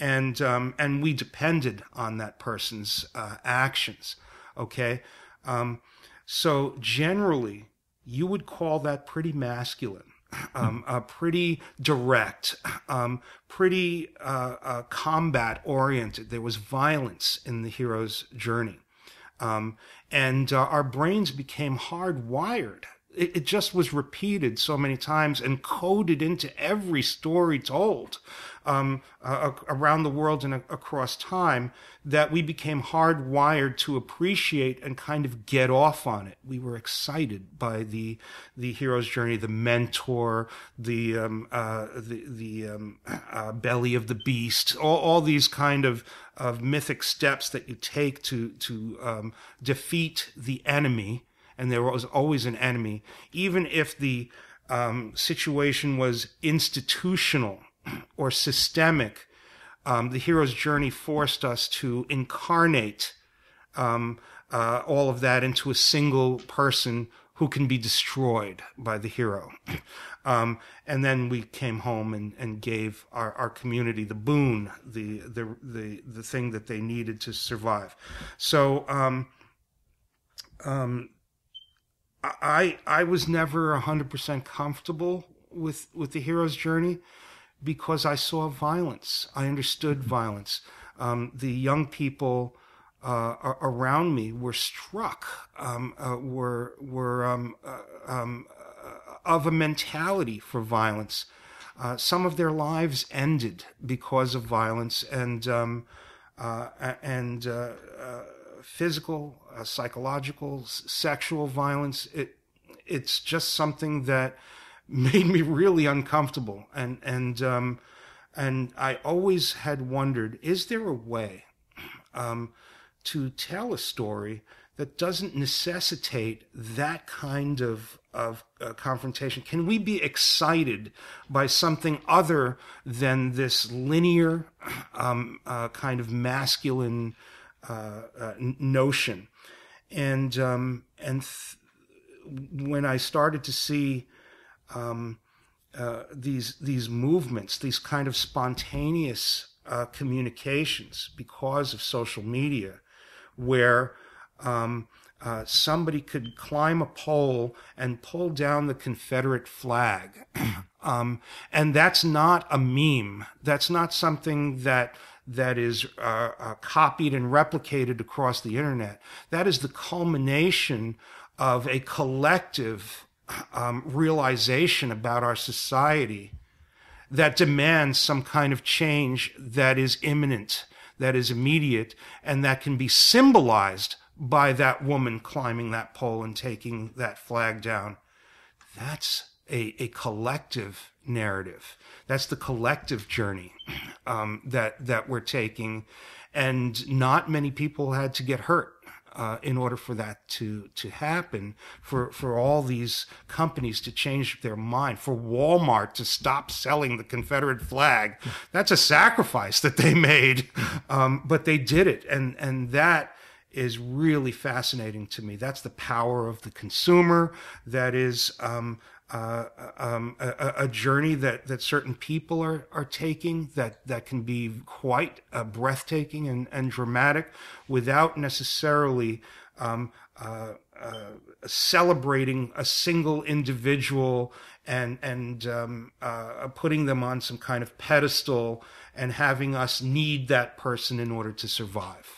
and we depended on that person's actions. Okay, So generally, you would call that pretty masculine, pretty direct, pretty combat oriented. There was violence in the hero's journey. And our brains became hardwired. It just was repeated so many times and coded into every story told around the world and across time, that we became hardwired to appreciate and kind of get off on it. We were excited by the hero's journey, the mentor, the belly of the beast, all these kind of mythic steps that you take to defeat the enemy. And there was always an enemy, even if the situation was institutional or systemic. The hero's journey forced us to incarnate all of that into a single person who can be destroyed by the hero. And then we came home and gave our community the boon, the thing that they needed to survive. So I was never 100% comfortable with the hero's journey, because I saw violence. I understood violence. The young people around me were struck, were of a mentality for violence. Some of their lives ended because of violence, and physical, psychological, sexual violence. It's just something that made me really uncomfortable, and I always had wondered, is there a way to tell a story that doesn't necessitate that kind of confrontation? Can we be excited by something other than this linear kind of masculine notion? And when I started to see these movements, these kind of spontaneous communications because of social media, where somebody could climb a pole and pull down the Confederate flag, and that's not a meme. That's not something that is copied and replicated across the internet. That is the culmination of a collective realization about our society that demands some kind of change that is imminent, that is immediate, and that can be symbolized by that woman climbing that pole and taking that flag down. That's a collective narrative. That's the collective journey that we're taking, and not many people had to get hurt in order for that to happen. For all these companies to change their mind, for Walmart to stop selling the Confederate flag, that's a sacrifice that they made, but they did it, and that is really fascinating to me. That's the power of the consumer. That is a journey that certain people are taking that can be quite breathtaking and dramatic, without necessarily celebrating a single individual and putting them on some kind of pedestal and having us need that person in order to survive.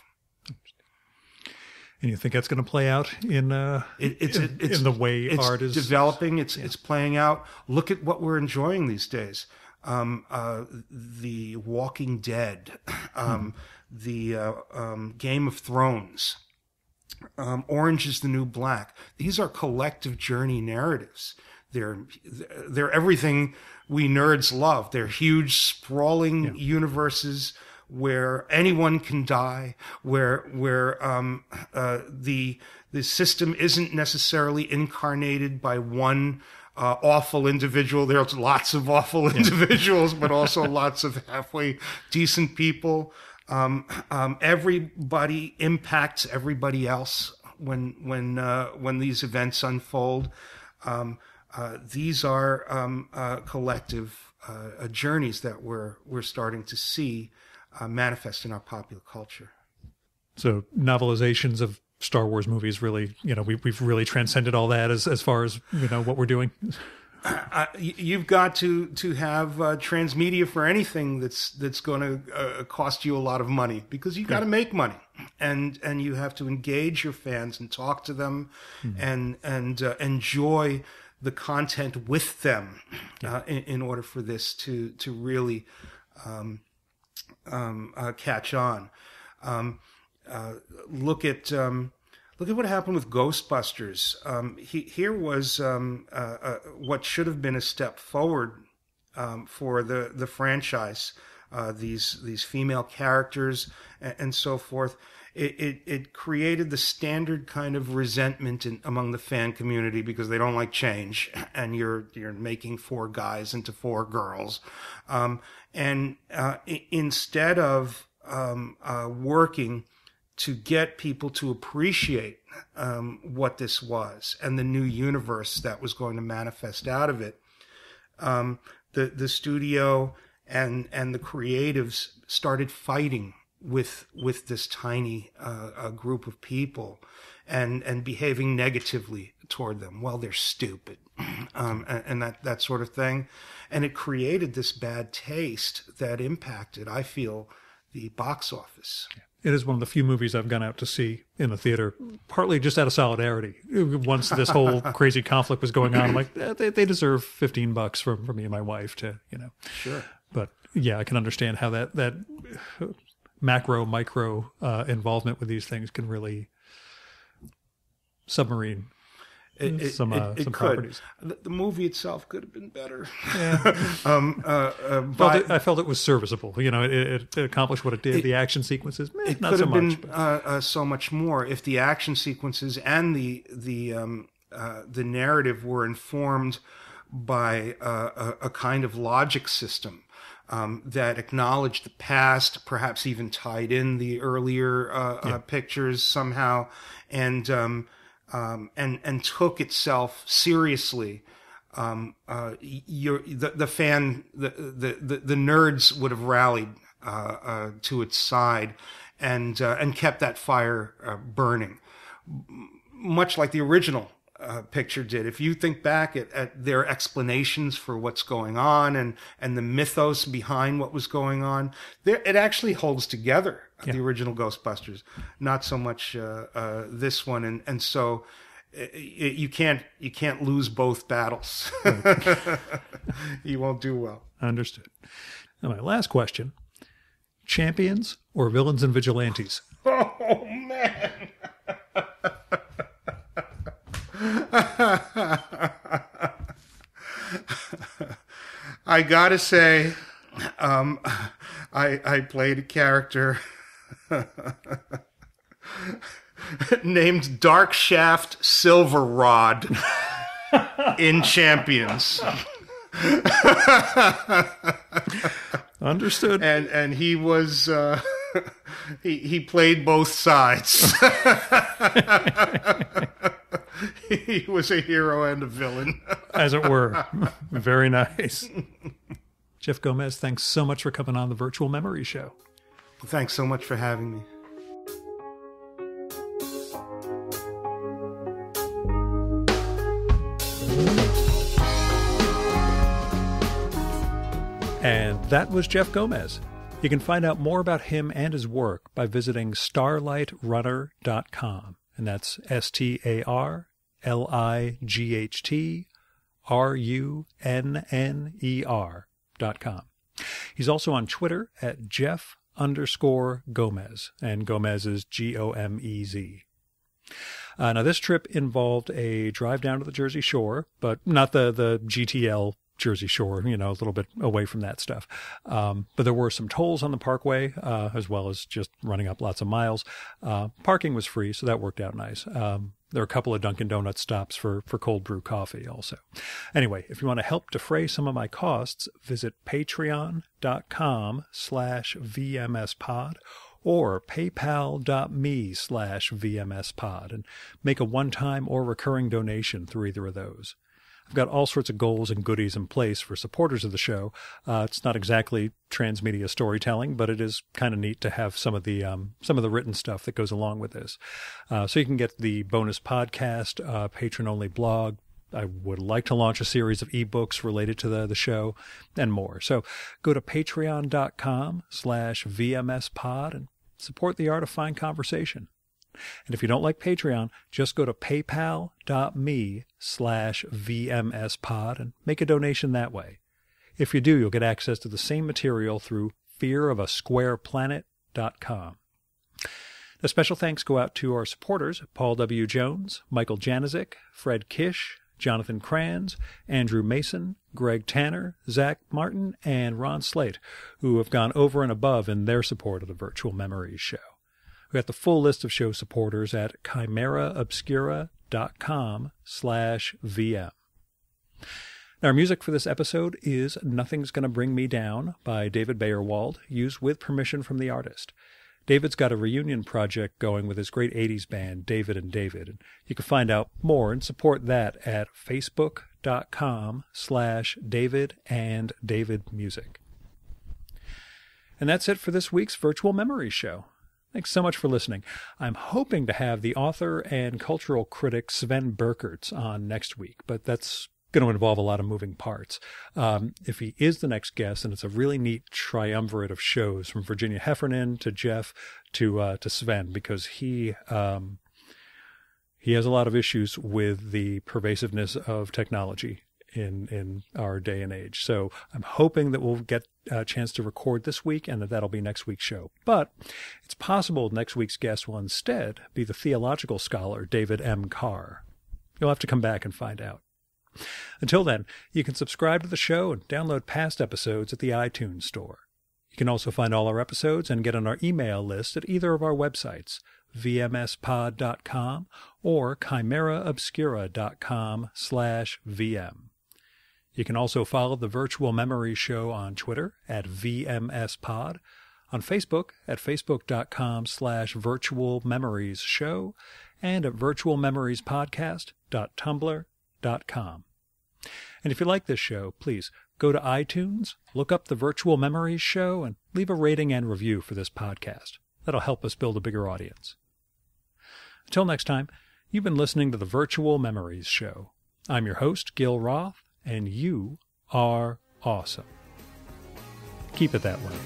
And you think that's going to play out in the way art is developing? It's playing out. Look at what we're enjoying these days: The Walking Dead, the Game of Thrones, Orange is the New Black. These are collective journey narratives. They're everything we nerds love. They're huge, sprawling universes, where anyone can die, where the system isn't necessarily incarnated by one awful individual. There's lots of awful individuals, but also lots of halfway decent people. Everybody impacts everybody else when these events unfold. These are collective journeys that we're starting to see manifest in our popular culture. So novelizations of Star Wars movies really, you know, we've really transcended all that as far as, you know, what we're doing. You've got to have transmedia for anything that's going to cost you a lot of money, because you got to make money, and you have to engage your fans and talk to them, and enjoy the content with them, in order for this to really catch on. Look at what happened with Ghostbusters. Here was what should have been a step forward for the franchise. These female characters and so forth. It created the standard kind of resentment among the fan community, because they don't like change, and you're making four guys into four girls, and instead of working to get people to appreciate what this was and the new universe that was going to manifest out of it, the studio and the creatives started fighting with this tiny group of people, and behaving negatively toward them. Well, they're stupid, and that sort of thing. And it created this bad taste that impacted, I feel, the box office. It is one of the few movies I've gone out to see in a theater, partly just out of solidarity. Once this whole crazy conflict was going on, I'm like, they deserve $15 from me and my wife to, you know. Sure. But yeah, I can understand how that macro, micro involvement with these things can really submarine some properties. The movie itself could have been better. Yeah. I felt it was serviceable. You know, it accomplished what it did. The action sequences, not so much. It could have been so much more if the action sequences and the narrative were informed by a kind of logic system that acknowledged the past, perhaps even tied in the earlier pictures somehow, and took itself seriously. The nerds would have rallied to its side, and kept that fire burning, much like the original picture did. If you think back at their explanations for what's going on and the mythos behind what was going on, it actually holds together. The original Ghostbusters, not so much this one, and so you can't lose both battles. Right. You won't do well. Understood. Now my last question: champions or villains and vigilantes? Oh man. I gotta say, I played a character named Darkshaft Silverrod in Champions. Understood. And he was he played both sides. He was a hero and a villain. As it were. Very nice. Jeff Gomez, thanks so much for coming on the Virtual Memory Show. Thanks so much for having me. And that was Jeff Gomez. You can find out more about him and his work by visiting starlightrunner.com. And that's StarLightRunner.com. He's also on Twitter at Jeff_Gomez, and Gomez is Gomez. Now, this trip involved a drive down to the Jersey Shore, but not the GTL Jersey Shore, you know, a little bit away from that stuff. But there were some tolls on the parkway, as well as just running up lots of miles. Parking was free, so that worked out nice. There are a couple of Dunkin' Donuts stops for cold brew coffee also. Anyway, if you want to help defray some of my costs, visit patreon.com/VMSpod or paypal.me/VMSpod and make a one-time or recurring donation through either of those. I've got all sorts of goals and goodies in place for supporters of the show. It's not exactly transmedia storytelling, but it is kind of neat to have some of the written stuff that goes along with this. So you can get the bonus podcast, patron-only blog. I would like to launch a series of ebooks related to the show and more. So go to patreon.com/VMSpod and support the art of fine conversation. And if you don't like Patreon, just go to paypal.me/VMSpod and make a donation that way. If you do, you'll get access to the same material through fearofasquareplanet.com. A special thanks go out to our supporters, Paul W. Jones, Michael Janicek, Fred Kish, Jonathan Kranz, Andrew Mason, Greg Tanner, Zach Martin, and Ron Slate, who have gone over and above in their support of the Virtual Memories show. We got the full list of show supporters at chimeraobscura.com/VM. Now, our music for this episode is Nothing's Gonna Bring Me Down by David Bayerwald, used with permission from the artist. David's got a reunion project going with his great 80s band, David and David. You can find out more and support that at facebook.com/David and David Music. And that's it for this week's Virtual Memories show. Thanks so much for listening. I'm hoping to have the author and cultural critic Sven Berkerts on next week, but that's going to involve a lot of moving parts. If he is the next guest, and it's a really neat triumvirate of shows from Virginia Heffernan to Jeff to Sven, because he has a lot of issues with the pervasiveness of technology in our day and age. So I'm hoping that we'll get a chance to record this week and that'll be next week's show. But it's possible next week's guest will instead be the theological scholar David M. Carr. You'll have to come back and find out. Until then, you can subscribe to the show and download past episodes at the iTunes Store. You can also find all our episodes and get on our email list at either of our websites, vmspod.com or chimeraobscura.com/VM. You can also follow the Virtual Memories show on Twitter at VMSPod, on Facebook at facebook.com/Virtual Memories Show, and at virtualmemoriespodcast.tumblr.com. And if you like this show, please go to iTunes, look up the Virtual Memories show, and leave a rating and review for this podcast. That'll help us build a bigger audience. Until next time, you've been listening to the Virtual Memories show. I'm your host, Gil Roth, and you are awesome. Keep it that way.